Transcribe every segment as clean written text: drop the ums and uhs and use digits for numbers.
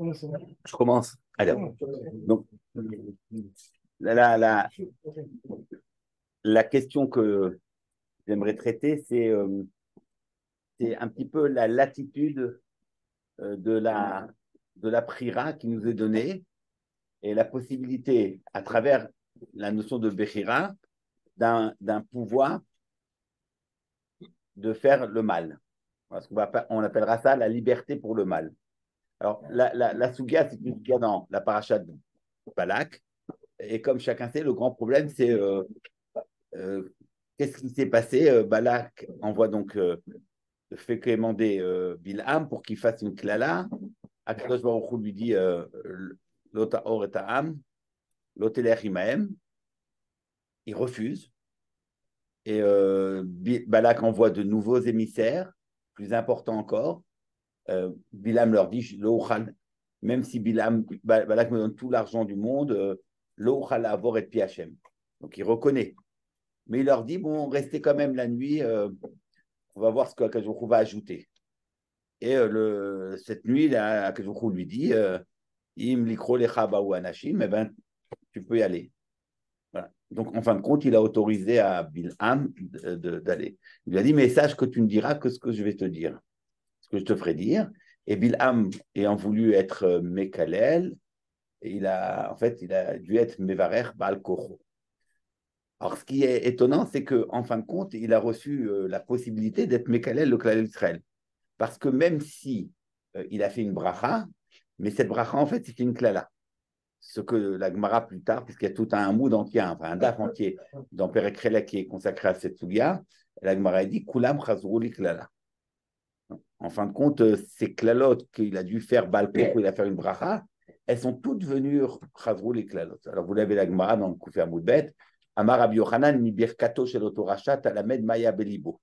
Je commence. Alors, donc, la question que j'aimerais traiter, c'est un petit peu la latitude de la Prira qui nous est donnée et la possibilité, à travers la notion de Bechira, d'un pouvoir de faire le mal. Parce qu'on appellera ça la liberté pour le mal. Alors, la Sougia, c'est une Sougia dans la paracha de Balak. Et comme chacun sait, le grand problème, c'est qu'est-ce qui s'est passé. Balak envoie donc, fait commander Bilham pour qu'il fasse une klala. Akadosh Baruch Hu lui dit lo ta'or et ha'am, lo telech imahem. Il refuse. Et Balak envoie de nouveaux émissaires, plus importants encore. Bilham leur dit, même si Balak me donne tout l'argent du monde, l'Ochalavor et Piachem. Donc il reconnaît. Mais il leur dit, bon, restez quand même la nuit, on va voir ce qu'Akadosh Baruch Hu va ajouter. Et cette nuit, Akadosh Baruch Hu lui dit, Im likro lecha ba'u anashim, eh ben, tu peux y aller. Voilà. Donc en fin de compte, il a autorisé à Bilham d'aller. Il lui a dit, mais sache que tu ne diras que ce que je vais te dire. Que je te ferai dire. Et Bilham ayant voulu être Mekalel, il a dû être Mevarer Baal Kocho. Alors, ce qui est étonnant, c'est qu'en fin de compte, il a reçu la possibilité d'être Mekalel, le Klal Israël. Parce que même si il a fait une bracha, mais cette bracha, en fait, c'était une klala. Ce que la Gemara plus tard, puisqu'il y a tout un mood entier, enfin un daf entier, dans Perek Chelek qui est consacré à cette Sougia, la Gemara dit « Kulam chazrouli klala ». En fin de compte, ces klalotes qu'il a dû faire balpé, qu'il a fait une bracha, elles sont toutes venues chazrou les klalotes. Alors vous l'avez la Gemara dans le Koufé Amoud Bet, Amar Rabbi Yochanan mi birkato shel otorachat alamed maya belibo.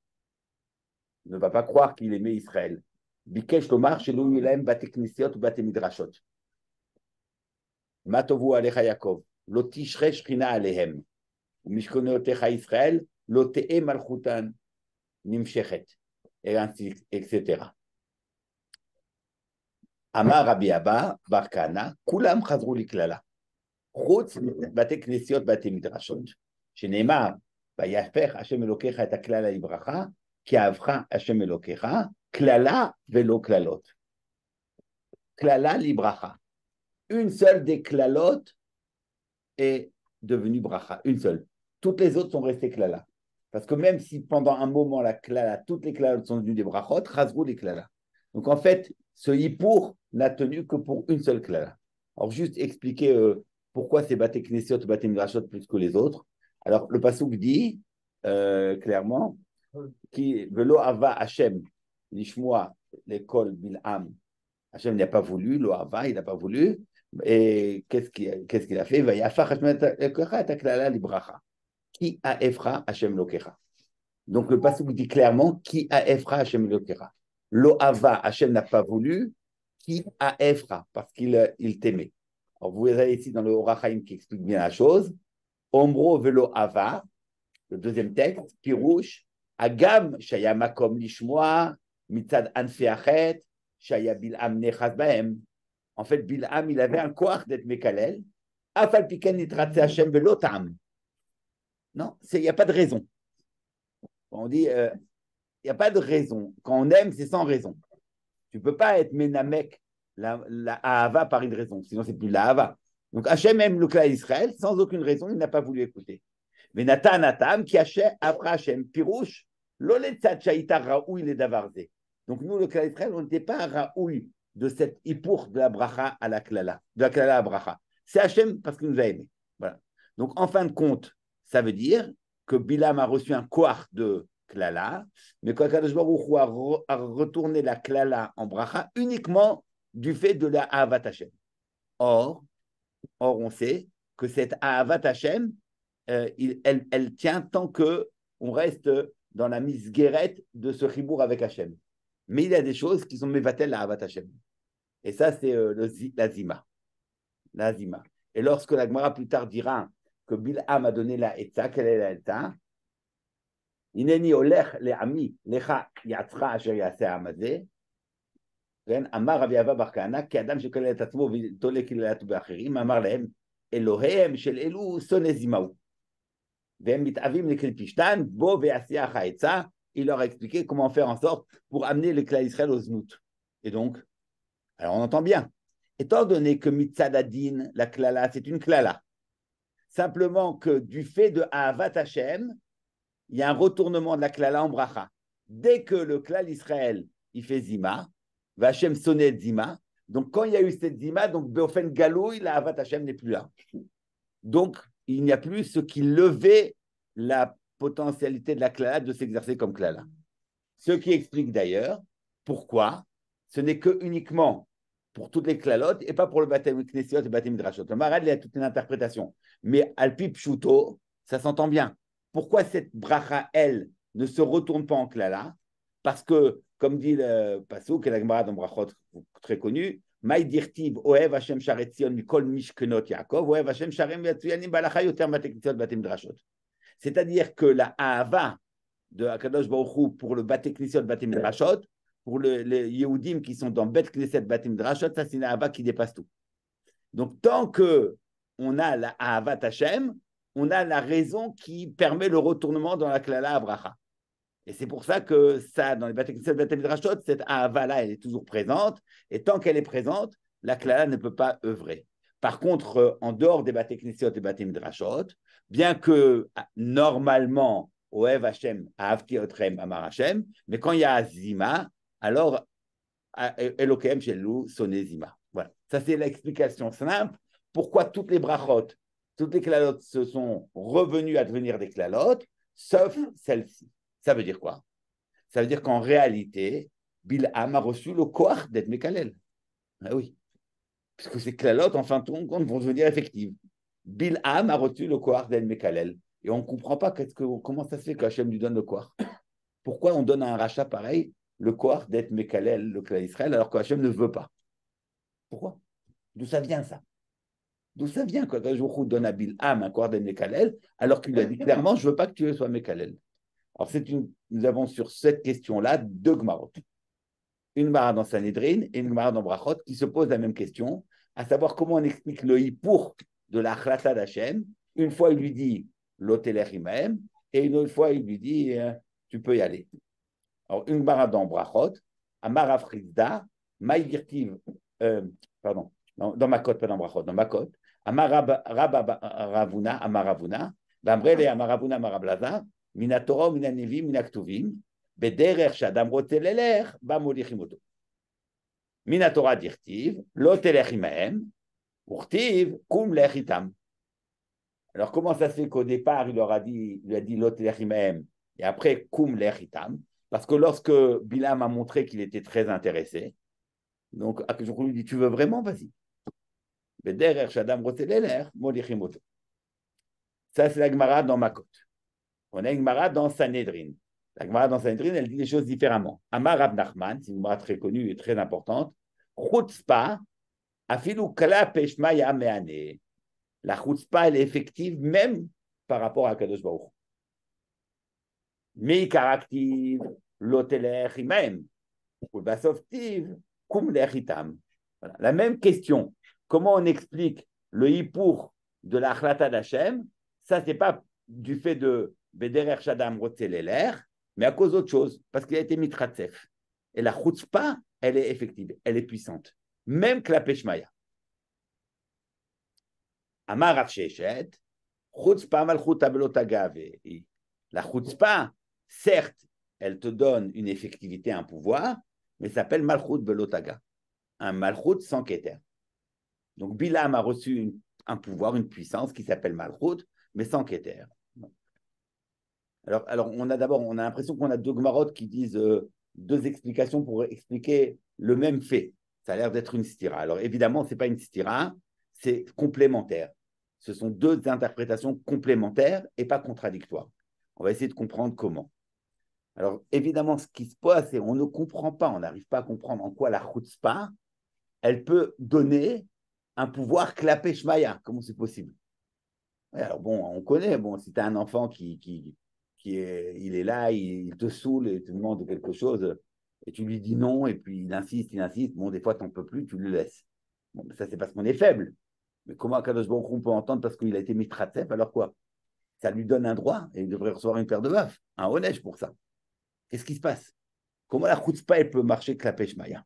Ne va pas croire qu'il aimait Israël. Bikesh lomar shelo yilaim bateknisiot batemidrashot. Matovu alecha Yaakov, lo tishrei shchina alehem, umishkoneotecha Israël, lo te'e malchutan nimshechet. Et ainsi, etc. Amar Rabbi Abba Bar Kana, kulam chazrou liklala. Chutz bate knesiot bate midrashot. Sheneimar, vayafech Hashem Elokecha et haklala libracha, ki avcha Hashem Elokecha, klala velo klalot. Klala libracha. Une seule des klalotes est devenue bracha, une seule. Toutes les autres sont restées klala. Parce que même si pendant un moment, la klala, toutes les klala sont devenues des brachot, rasgou les klala. Donc en fait, ce hippour n'a tenu que pour une seule klala. Alors juste expliquer pourquoi c'est baté knesiot, baté midrashot plus que les autres. Alors le pasuk dit clairement qui velo hava Hashem lishmoa l'école Bilham. Hashem n'a pas voulu, lo hava, il n'a pas voulu. Et qu'est-ce qu'il a fait? Vayafach Hashem et klala libracha. Qui a Ephra Hashem Lokera. Donc le pasuk dit clairement qui a Ephra Hashem Lokera. Loava Hashem n'a pas voulu qui a Ephra parce qu'il t'aimait. Alors vous avez ici dans le Orachaim qui explique bien la chose. Omro velo ava, le deuxième texte, Pirouche, Agam Shayamakom Lishmoa, Mitzad Anfeachet, Shaya Bilham Nechaz Bahem. En fait, Bilham, il avait un koach d'être Mekalel. Afal Piken Nitratse Hashem velo tam. Non, il n'y a pas de raison. On dit, il n'y a pas de raison. Quand on aime, c'est sans raison. Tu ne peux pas être Ménamek, la Ahava par une raison, sinon c'est plus la Ahava. Donc Hachem aime le clan d'Israël, sans aucune raison, il n'a pas voulu écouter. Mais Natan Atam, qui Hachem, Afra Hachem, Pirouche, l'Oletzat Chaïta Raoui les Davarze. Donc nous, le clan d'Israël, on n'était pas Raoui de cette hipour de la Bracha à la Klala, de la Klala à Bracha. C'est Hachem parce qu'il nous a aimés. Voilà. Donc en fin de compte, ça veut dire que Bilham a reçu un koach de klala, mais qu'Akadosh Baruch Hu a retourné la klala en bracha uniquement du fait de la Ahavat Hashem. Or, on sait que cette Ahavat Hashem, elle tient tant qu'on reste dans la misguérette de ce chibour avec Hashem. Mais il y a des choses qui sont mevatel la Ahavat Hashem. Et ça, c'est la Zima. Et lorsque la Gemara plus tard dira que Bilham a donné la Etza, quelle est la Etza? Ineni olech le ami lecha yatra asher yaseh amazé. אמר רבי אבא בר כהנא, כאדם שכלל את עצמו ותולה קללת באחרים, אמר להם, אלוהיהם של אלו שונא זימהו. והם מתאבים לקלפישתן, בו ועשייה החייצה, il leur a expliqué comment faire en sorte pour amener les clan Israël aux znout. Et donc, alors on entend bien. Étant donné que mitzad adin, la klala, c'est une klala, simplement que du fait de Ahavat Hashem, il y a un retournement de la klala en bracha. Dès que le clan Israël, il fait zima, va Hashem sonner zima, donc quand il y a eu cette zima, donc Beofen Galoui, la Ahavat Hashem n'est plus là. Donc, il n'y a plus ce qui levait la potentialité de la klala de s'exercer comme klala. Ce qui explique d'ailleurs pourquoi ce n'est que uniquement pour toutes les klalotes et pas pour le baptême Knessiot et le baptême Midrashot. Le Maral, il y a toute une interprétation. Mais Alpi Pshuto, ça s'entend bien. Pourquoi cette bracha, elle, ne se retourne pas en klala? Parce que, comme dit le Passouk et la Gemara dans Brachot, très connu, Maïdirtiv, Oev Hashem Sharetzion, Mikol Mishkenot Yaakov, Oev Hashem Sharem Yatsuyanim, Balacha Yoter Baptême Knessiot, baptême Midrashot. C'est-à-dire que la Ahava de Akadosh Baruch Hu pour le Bate Knesset, Bate Midrashot, pour les Yehudim qui sont dans Bate Knesset, Bate Midrashot, ça c'est une Ahava qui dépasse tout. Donc tant qu'on a la Ahava Tachem, on a la raison qui permet le retournement dans la Klala Abraha. Et c'est pour ça que ça, dans les Bate Knesset, Bate Midrashot, cette Ahava-là, elle est toujours présente. Et tant qu'elle est présente, la Klala ne peut pas œuvrer. Par contre, en dehors des Bate Knesset et Bate Midrashot, bien que normalement, Oev Hashem, Ahavti Otrem, Amar Hashem, mais quand il y a Zima, alors Elokem Shelu sonné Zima. Voilà, ça c'est l'explication simple. Pourquoi toutes les brachotes, toutes les klalotes se sont revenues à devenir des klalotes, sauf celle-ci. Ça veut dire quoi? Ça veut dire qu'en réalité, Bilham a reçu le koach d'être Mekalel. Ah oui, parce que ces klalotes, en fin de compte, vont devenir effectives. Bilham a reçu le koach d'El Mekalel. Et on ne comprend pas comment ça se fait qu'Hachem lui donne le koach. Pourquoi on donne à un rachat pareil le koach d'El Mekalel, le clan Israël, alors qu'Hachem ne veut pas? Pourquoi? D'où ça vient ça? D'où ça vient quand Jochou donne à Bilham un koach d'El Mekalel, alors qu'il lui a dit clairement, je ne veux pas que tu sois Mekalel. Alors nous avons sur cette question-là deux Gmarot. Une Gemara dans Sanhedrin et une Gemara dans Brachot qui se posent la même question, à savoir comment on explique le hipour de la Achlata d'Hachem. Une fois, il lui dit l'Otelech Imaem, et une autre fois, il lui dit tu peux y aller. Alors, une Gemara dans Brachot, Amar Afrizda, Maïdirtiv, pardon, dans Makot, pas dans Brachot, dans Makot, Amar Ravuna, Amar Ravuna, Vamrele, Amar Ravuna, Amar Ablaza, Mina Torah, Mina Nevi, Mina Ktuvim, Bederech Shadam Rotelelech, Bamolichimoto. Mina Torah Dirtiv, l'Otelech Imaem, Urtiv, Kum Lech Itam. Alors, comment ça se fait qu'au départ, il leur a dit l'ot lechimaem et après koum lechitam? Parce que lorsque Bilham a montré qu'il était très intéressé, donc Akadosh lui dit tu veux vraiment? Vas-y. Ça, c'est la Gemara dans Makot. On a une Gemara dans Sanhedrin. La Gemara dans Sanhedrin, elle dit les choses différemment. Amar Rav Nachman, c'est une Gemara très connue et très importante. Chutzpa, afilu kala peshmaya meane. La chutzpah, elle est effective même par rapport à Kadosh Baruch. Mi karaktiv l'otelech imaem, ulbasoftiv kum lechitam. La même question. Comment on explique le hipour de la achlata d'Hachem? Ça, c'est pas du fait de Bederer Shadam Rotzeleler, mais à cause d'autre chose, parce qu'il a été mitratsef. Et la chutzpah, elle est effective, elle est puissante, même que la peshmaya. Amar Rav Sheshet, chutzpah malchuta belotagave. La chutzpah, certes, elle te donne une effectivité, un pouvoir, mais s'appelle malchut belotaga, un malchut sans keter. Donc Bilham a reçu un pouvoir, une puissance qui s'appelle malchut, mais sans keter. Alors on a l'impression qu'on a deux Gemarot qui disent deux explications pour expliquer le même fait. Ça a l'air d'être une stira. Alors évidemment, c'est pas une stira, c'est complémentaire. Ce sont deux interprétations complémentaires et pas contradictoires. On va essayer de comprendre comment. Alors, évidemment, ce qui se passe, c'est qu'on ne comprend pas, on n'arrive pas à comprendre en quoi la chutzpah, elle peut donner un pouvoir klapé shmaya. Comment c'est possible? Ouais, alors bon, on connaît, bon, si tu as un enfant qui est là, il te saoule et te demande quelque chose, et tu lui dis non, et puis il insiste, bon, des fois, tu n'en peux plus, tu le laisses. Bon, ça, c'est parce qu'on est faible. Mais comment Akadosh Baruch Hu peut entendre parce qu'il a été mitratsef, alors quoi? Ça lui donne un droit, et il devrait recevoir une paire de baffes, un honège pour ça. Qu'est-ce qui se passe? Comment la chutzpah, elle peut marcher klapei shmaya?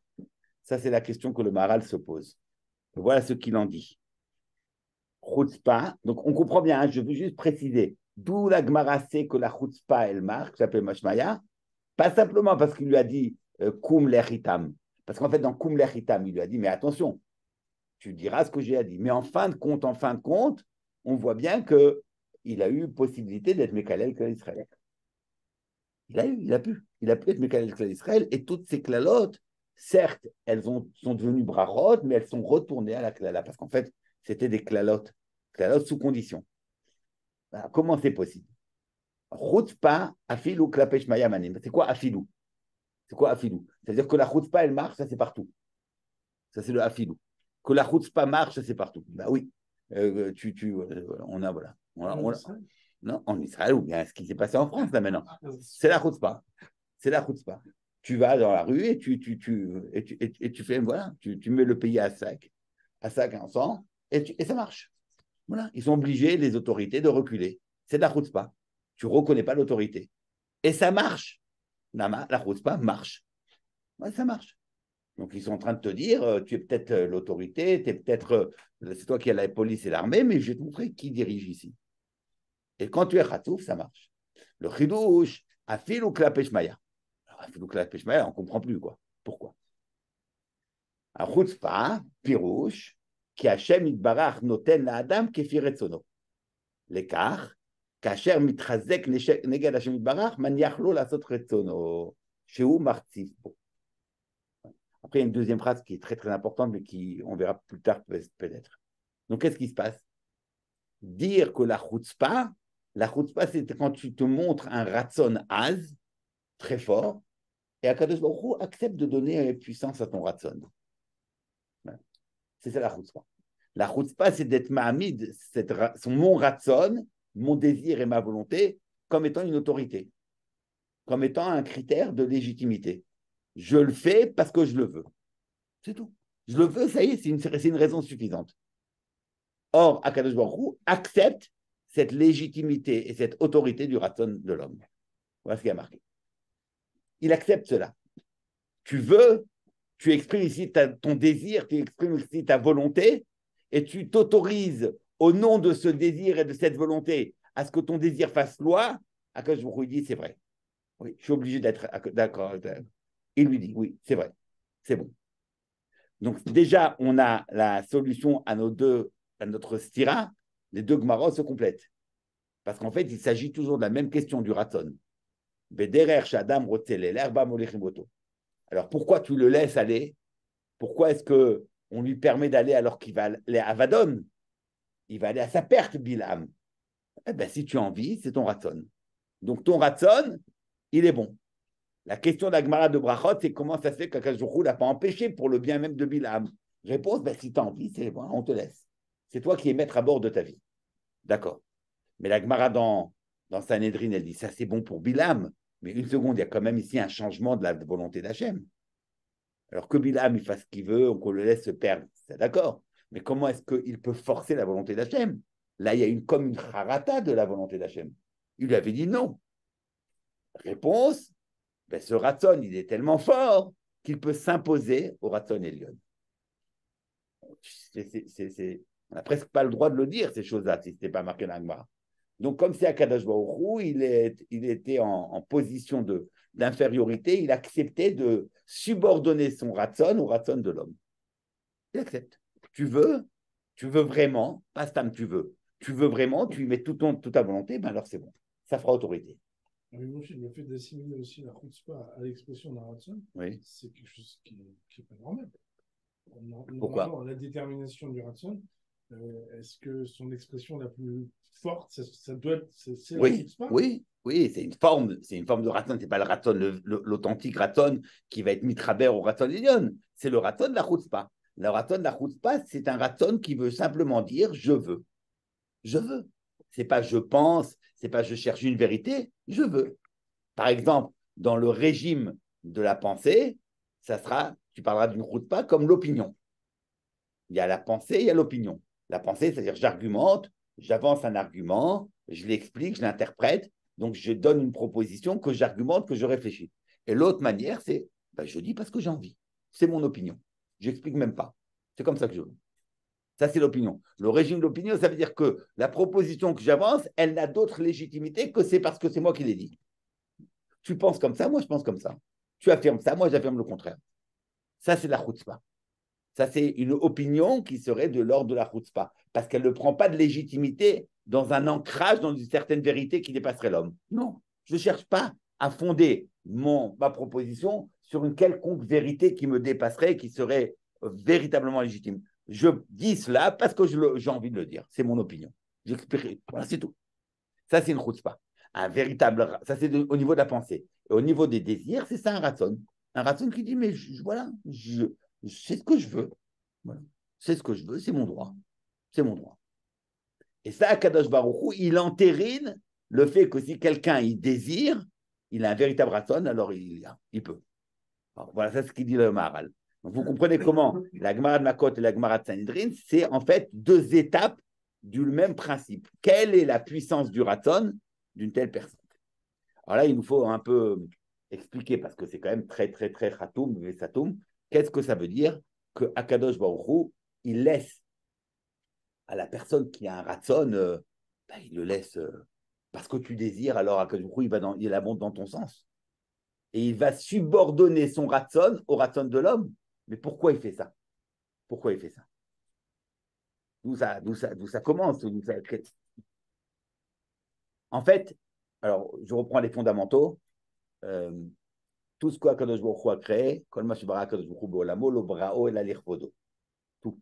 Ça, c'est la question que le Maharal se pose. Et voilà ce qu'il en dit. Chutzpah, donc on comprend bien, hein, je veux juste préciser, d'où la Gemara sait que la chutzpah, elle marque, klapei shmaya, pas simplement parce qu'il lui a dit Koum l'Echitam. Parce qu'en fait, dans Koum l'Echitam, il lui a dit, mais attention, tu diras ce que j'ai à dire. Mais en fin de compte, on voit bien qu'il a eu possibilité d'être Mekalel Klal Israël. Il a pu être Mekalel Klal Israël, et toutes ces klalotes, certes, elles sont devenues brachot, mais elles sont retournées à la klala, parce qu'en fait, c'était des klalotes sous condition. Alors, comment c'est possible? Chutzpah, afilou, klapei shmaya manim. C'est quoi afilou? C'est quoi afilou? C'est-à-dire que la chutzpah, elle marche, ça c'est partout. Ça c'est le afilou. Que la chutzpah marche, ça c'est partout. Bah oui, on a, en Israël, ou bien ce qui s'est passé en France là maintenant. C'est la chutzpah. C'est la chutzpah. Tu vas dans la rue et tu fais, voilà, tu mets le pays à sac en sang, et ça marche. Voilà, ils sont obligés, les autorités, de reculer. C'est de la chutzpah. Tu ne reconnais pas l'autorité. Et ça marche. La chutzpah marche. Ouais, ça marche. Donc, ils sont en train de te dire, tu es peut-être l'autorité, tu es peut-être, c'est toi qui as la police et l'armée, mais je vais te montrer qui dirige ici. Et quand tu es khatsouf, ça marche. Le chidouche, afilou klapei shmaya. Alors, afilou klapei shmaya, on ne comprend plus, quoi. Pourquoi? La chutzpah, pirouche, ki Hashem itbarach noten la adam kefi retzono. L'écart, כאשר מתחזק נגד השם יתברך, מניח לו לעשות רצונו, שהוא מרציף בו. Après, il y a une deuxième phrase qui est très très importante, mais qui, on verra plus tard peut-être. Donc, qu'est-ce qui se passe? Dire que la chutzpah, c'est quand tu te montres un ratson az, très fort, et Akadosh Baruch Hu accepte de donner puissance à ton ratson. Voilà. C'est ça la chutzpah. La chutzpah, c'est d'être ma'amid, mon ratson, mon désir et ma volonté, comme étant une autorité, comme étant un critère de légitimité. Je le fais parce que je le veux. C'est tout. Je le veux, ça y est, c'est une raison suffisante. Or, Akadosh Baruch Hu accepte cette légitimité et cette autorité du ratson de l'homme. Voilà ce qu'il a marqué. Il accepte cela. Tu veux, tu exprimes ici ton désir, tu exprimes ici ta volonté, et tu t'autorises au nom de ce désir et de cette volonté, à ce que ton désir fasse loi, à quoi je lui dis, c'est vrai. Oui, je suis obligé d'être d'accord. Il lui dit, oui, c'est vrai, c'est bon. Donc déjà, on a la solution à notre stira, les deux Gmaros se complètent. Parce qu'en fait, il s'agit toujours de la même question du ratson. Alors pourquoi tu le laisses aller? Pourquoi est-ce qu'on lui permet d'aller alors qu'il va aller à Avadon? Il va aller à sa perte, Bilam. Eh bien, si tu as envie, c'est ton ratson. Donc, ton ratson, il est bon. La question d'Agmara de Brachot, c'est comment ça se fait qu'Akadosh Baruch Hu n'a pas empêché pour le bien même de Bilam. Réponse, si tu as envie, c'est bon, on te laisse. C'est toi qui es maître à bord de ta vie. D'accord. Mais l'Agmara dans Sanhedrin, elle dit, ça c'est bon pour Bilam. Mais une seconde, il y a quand même ici un changement de la volonté d'Hachem. Alors que Bilam, il fasse ce qu'il veut, qu'on le laisse se perdre. C'est d'accord. Mais comment est-ce qu'il peut forcer la volonté d'Hachem? Là, il y a comme une harata de la volonté d'Hachem. Il lui avait dit non. Réponse, ce ratson, il est tellement fort qu'il peut s'imposer au ratson Elion. On n'a presque pas le droit de le dire, ces choses-là, si ce n'était pas marqué dans l'Agmara. Donc, comme c'est Akadosh Baruch Hu, il était en position d'infériorité, il acceptait de subordonner son ratson au ratson de l'homme. Il accepte. Tu veux vraiment, pas Stam, tu veux vraiment, tu y mets toute ta volonté, alors c'est bon, ça fera autorité. Le fait d'assimiler aussi la chutzpah à l'expression d'un ratson, oui, c'est quelque chose qui n'est pas normal. Pourquoi? La détermination du ratson, est-ce que son expression la plus forte, ça doit être, c'est oui, la chutzpah? Oui, c'est une forme de ratson, c'est pas le ratson, l'authentique ratson qui va être mitraber au ratson Elion, c'est le ratson de la chutzpah. Le ratson de la chutzpah, c'est un ratson qui veut simplement dire « je veux ». Je veux. Ce n'est pas « je pense », ce n'est pas « je cherche une vérité », je veux. Par exemple, dans le régime de la pensée, ça sera, tu parleras d'une khutba comme l'opinion. Il y a la pensée, il y a l'opinion. La pensée, c'est-à-dire j'argumente, j'avance un argument, je l'explique, je l'interprète, donc je donne une proposition que j'argumente, que je réfléchis. Et l'autre manière, c'est je dis parce que j'ai envie. C'est mon opinion. Je n'explique même pas. C'est comme ça que je veux. Ça, c'est l'opinion. Le régime de l'opinion, ça veut dire que la proposition que j'avance, elle n'a d'autre légitimité que c'est parce que c'est moi qui l'ai dit. Tu penses comme ça, moi je pense comme ça. Tu affirmes ça, moi j'affirme le contraire. Ça, c'est la chutzpah. Ça, c'est une opinion qui serait de l'ordre de la chutzpah, parce qu'elle ne prend pas de légitimité dans un ancrage, dans une certaine vérité qui dépasserait l'homme. Non, je ne cherche pas à fonder ma proposition sur une quelconque vérité qui me dépasserait, qui serait véritablement légitime. Je dis cela parce que j'ai envie de le dire. C'est mon opinion. J'explique. Voilà, c'est tout. Ça, c'est une chutzpah. Un véritable... Ça, c'est au niveau de la pensée. Et au niveau des désirs, c'est ça un ratson. Un ratson qui dit, mais voilà, c'est ce que je veux. Voilà. C'est ce que je veux, c'est mon droit. C'est mon droit. Et ça, Akadosh Baruch Hu, il entérine le fait que si quelqu'un, il désire, il a un véritable ratson, alors il peut. Alors, voilà, ça, c'est ce qu'il dit le Maharal. Donc, vous comprenez comment la Gemara de Makot et la Gemara de Sanhedrin, c'est en fait deux étapes du même principe. Quelle est la puissance du ratson d'une telle personne? Alors là, il nous faut un peu expliquer, parce que c'est quand même très, très, très chatoum, vesatoum. Qu'est-ce que ça veut dire que Akadosh Baruch Hu, il laisse à la personne qui a un ratson, il le laisse parce que tu désires, alors Akadosh Baruch Hu, il abonde dans ton sens. Et il va subordonner son ratson au ratson de l'homme. Mais pourquoi il fait ça? Pourquoi il fait ça? D'où ça commence? En fait, alors, je reprends les fondamentaux. Tout ce qu'Akadosh Baruch Hu a créé, tout.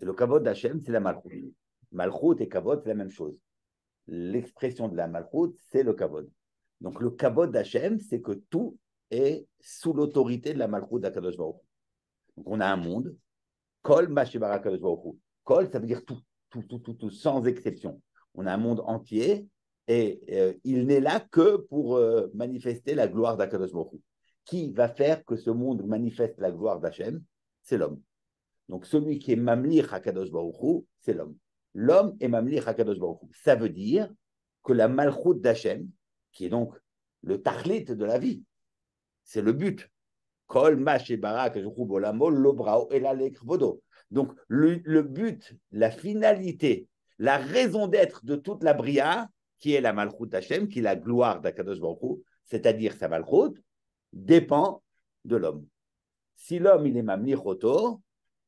Et le kavod d'Hachem, c'est la malchut. Malchut et kavod, c'est la même chose. L'expression de la malchut, c'est le kavod. Donc, le kavod d'Hachem, c'est que tout est sous l'autorité de la malchut d'Akadosh Baruch Hu. Donc, on a un monde. Kol mashibar Akadosh Baruch Hu. Kol, ça veut dire tout, tout, tout, tout, tout, sans exception. On a un monde entier. Et il n'est là que pour manifester la gloire d'Akadosh Baruch Hu. Qui va faire que ce monde manifeste la gloire d'Hachem? C'est l'homme. Donc celui qui est mamlir Akadosh Baruch Hu, c'est l'homme. L'homme est mamlir Akadosh Baruch Hu. Ça veut dire que la malchut d'Hachem, qui est donc le tachlit de la vie, c'est le but. Kol ma shebara Akadosh Baruch Hu bolamo lo brao ela lekvodo. Donc le but, la finalité, la raison d'être de toute la bria, qui est la malchut d'Hachem, qui est la gloire d'Akadosh Baruch Hu, c'est-à-dire sa malchut, dépend de l'homme. Si l'homme, il est mamlichoto,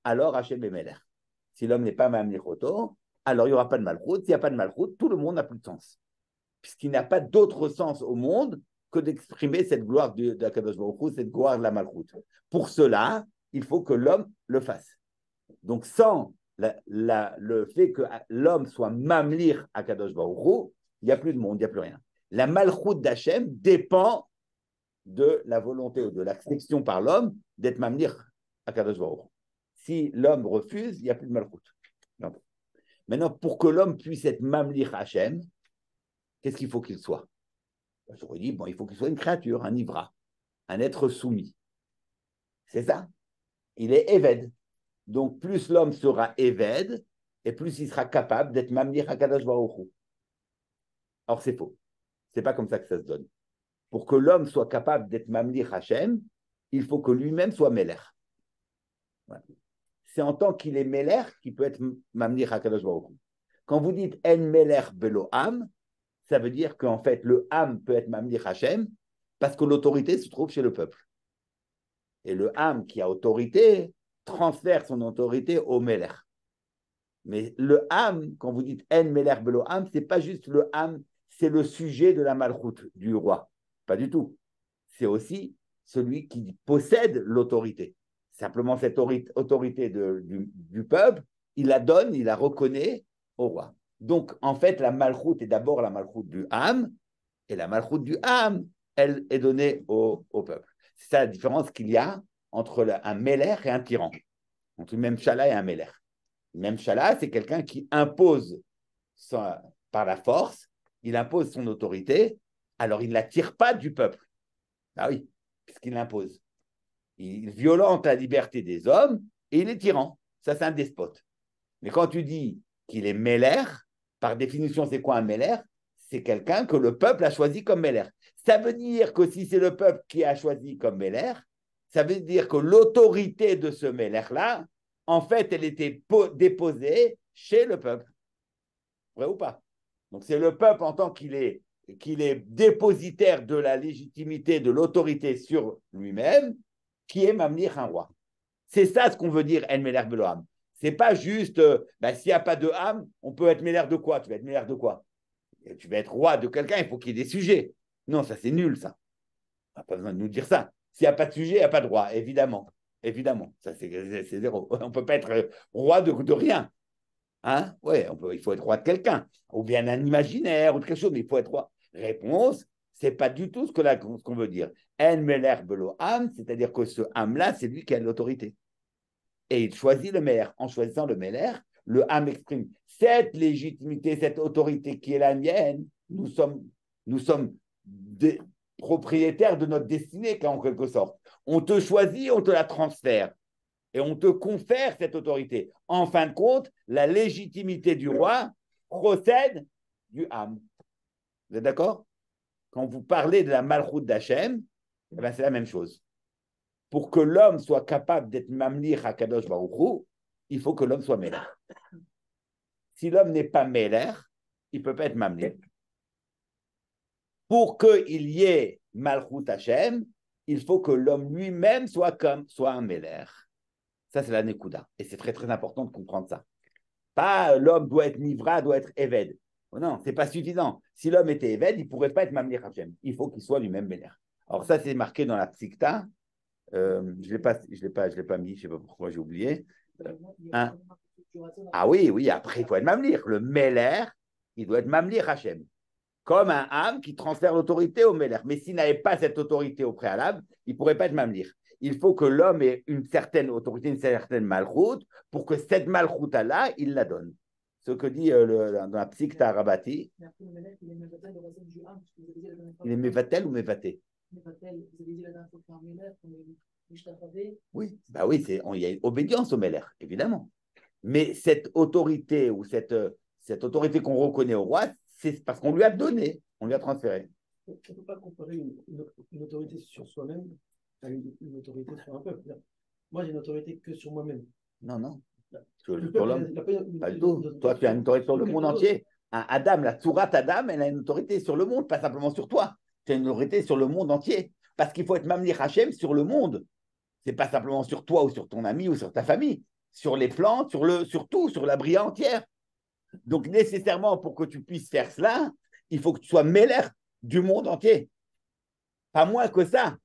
alors Hachem est Melech. Si l'homme n'est pas mamlichoto, alors il n'y aura pas de malchut. S'il n'y a pas de malchut, tout le monde n'a plus de sens. Puisqu'il n'y a pas d'autre sens au monde que d'exprimer cette gloire d'Akadosh Baruch Hu, cette gloire de la malchut. Pour cela, il faut que l'homme le fasse. Donc, sans le fait que l'homme soit mamlich Akadosh Baruch Hu, il n'y a plus de monde, il n'y a plus rien. La malchut d'Hachem dépend de la volonté ou de l'acceptation par l'homme d'être mamlich Akadosh Baruch Hu. Si l'homme refuse, il n'y a plus de malchut. Non. Maintenant, pour que l'homme puisse être mamlich Hachem, qu'est-ce qu'il faut qu'il soit? Je redis, il faut qu'il soit une créature, un ivra, un être soumis. C'est ça. Il est éved. Donc, plus l'homme sera éved, et plus il sera capable d'être mamlich Akadosh Baruch Hu. Or, c'est faux. Ce n'est pas comme ça que ça se donne. Pour que l'homme soit capable d'être mamlich Hachem, il faut que lui-même soit Melech. Voilà. C'est en tant qu'il est Melech qu'il peut être mamlich Hakadosh Baruch Hu. Quand vous dites En Melech Belo Ham, ça veut dire qu'en fait, le Ham peut être mamlich Hachem parce que l'autorité se trouve chez le peuple. Et le Ham qui a autorité transfère son autorité au Melech. Mais le Ham, quand vous dites En Melech Belo Ham, ce n'est pas juste le Ham, c'est le sujet de la malchut du roi. Pas du tout. C'est aussi celui qui possède l'autorité. Simplement, cette autorité du peuple, il la donne, il la reconnaît au roi. Donc, en fait, la malchut est d'abord la malchut du Ham, et la malchut du Ham, elle est donnée au peuple. C'est ça la différence qu'il y a entre un Melech et un tyran. Entre le Memshala et un Melech. Le Memshala, c'est quelqu'un qui impose par la force, il impose son autorité, alors il ne la tire pas du peuple. Ah oui, ce qu'il impose. Il violente la liberté des hommes et il est tyran. Ça, c'est un despote. Mais quand tu dis qu'il est mélaire, par définition, c'est quoi un mélaire? C'est quelqu'un que le peuple a choisi comme mélaire. Ça veut dire que si c'est le peuple qui a choisi comme mélaire, ça veut dire que l'autorité de ce mélaire-là, en fait, elle était déposée chez le peuple. Vrai ou pas? Donc, c'est le peuple en tant qu'il est dépositaire de la légitimité, de l'autorité sur lui-même, qui est Mamlir un roi. C'est ça ce qu'on veut dire en Melech Belo Ham. C'est pas juste, s'il n'y a pas de Ham, on peut être Melech de quoi? Tu vas être Melech de quoi? Et tu vas être roi de quelqu'un, il faut qu'il y ait des sujets. Non, ça c'est nul ça. On n'a pas besoin de nous dire ça. S'il n'y a pas de sujet, il n'y a pas de roi, évidemment. Évidemment, ça c'est zéro. On ne peut pas être roi de rien. Hein? Ouais, il faut être roi de quelqu'un, ou bien un imaginaire, ou de quelque chose, mais il faut être roi. Réponse, c'est pas du tout ce qu'on veut dire. En Melech Belo Ham, c'est-à-dire que ce Ham-là, c'est lui qui a l'autorité. Et il choisit le Melech. En choisissant le Melech, le Ham exprime cette légitimité, cette autorité qui est la mienne. Nous sommes des propriétaires de notre destinée, en quelque sorte. On te choisit, on te la transfère. Et on te confère cette autorité. En fin de compte, la légitimité du roi procède du Ham. Vous êtes d'accord? Quand vous parlez de la Malchut d'Hachem, c'est la même chose. Pour que l'homme soit capable d'être Mamlir HaKadosh Baruch Hu, il faut que l'homme soit Melech. Si l'homme n'est pas Melech, il ne peut pas être Mamlir. Pour qu'il y ait Malchut Hachem, il faut que l'homme lui-même soit un Melech. Ça, c'est la Nekuda. Et c'est très, très important de comprendre ça. Pas l'homme doit être Nivra, doit être Eved. Non, ce n'est pas suffisant. Si l'homme était Eved, il ne pourrait pas être Mamlir Hachem. Il faut qu'il soit lui-même Melech. Alors ça, c'est marqué dans la Psikta. Je ne l'ai pas mis, je ne sais pas pourquoi j'ai oublié. Ah oui, après, il faut être Mamlir. Le Melech, il doit être Mamlir Hachem. Comme un âme qui transfère l'autorité au Melech. Mais s'il n'avait pas cette autorité au préalable, il ne pourrait pas être Mamlir. Il faut que l'homme ait une certaine autorité, une certaine malchoute, pour que cette malchoute-là, il la donne. Ce que dit dans la Psikta Rabati. Il est Mévatel ou Mévaté? Mévatel, vous avez dit la dernière fois qu'il y a un Melech, oui, il y a une obédience au Melech, évidemment. Mais cette autorité, ou cette autorité qu'on reconnaît au roi, c'est parce qu'on lui a donné, on lui a transféré. On ne peut pas comparer une autorité sur soi-même à une autorité sur un peuple. Moi, j'ai une autorité que sur moi-même. Non. Toi, tu as une autorité sur le monde entier. Adam, la Tsurat Adam, elle a une autorité sur le monde, pas simplement sur toi. Tu as une autorité sur le monde entier. Parce qu'il faut être Mamlir Hachem sur le monde. C'est pas simplement sur toi ou sur ton ami ou sur ta famille. Sur les plantes, sur tout, sur la bria entière. Donc, nécessairement, pour que tu puisses faire cela, il faut que tu sois Melech du monde entier. Pas moins que ça.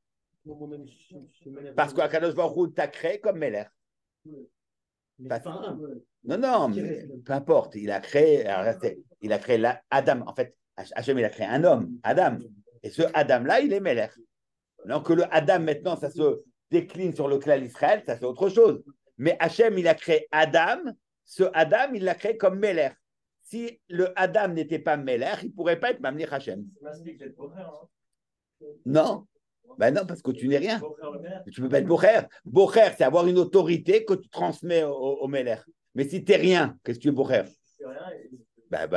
Parce qu'Akadosh Baruch Hu t'a créé comme Melech. Mais peu importe, il a créé Adam. En fait, Hachem, il a créé un homme, Adam. Et ce Adam-là, il est Melech. Alors que le Adam, maintenant, ça se décline sur le Klal Israël, ça c'est autre chose. Mais Hachem, il a créé Adam. Ce Adam, il l'a créé comme Melech. Si le Adam n'était pas Melech, il ne pourrait pas être Mamlir Hachem. Non. Non, parce que tu n'es rien. Tu ne peux pas être Bocher. Bocher, c'est avoir une autorité que tu transmets au Melech. Mais si tu n'es rien, qu'est-ce que tu es Bocher? Non,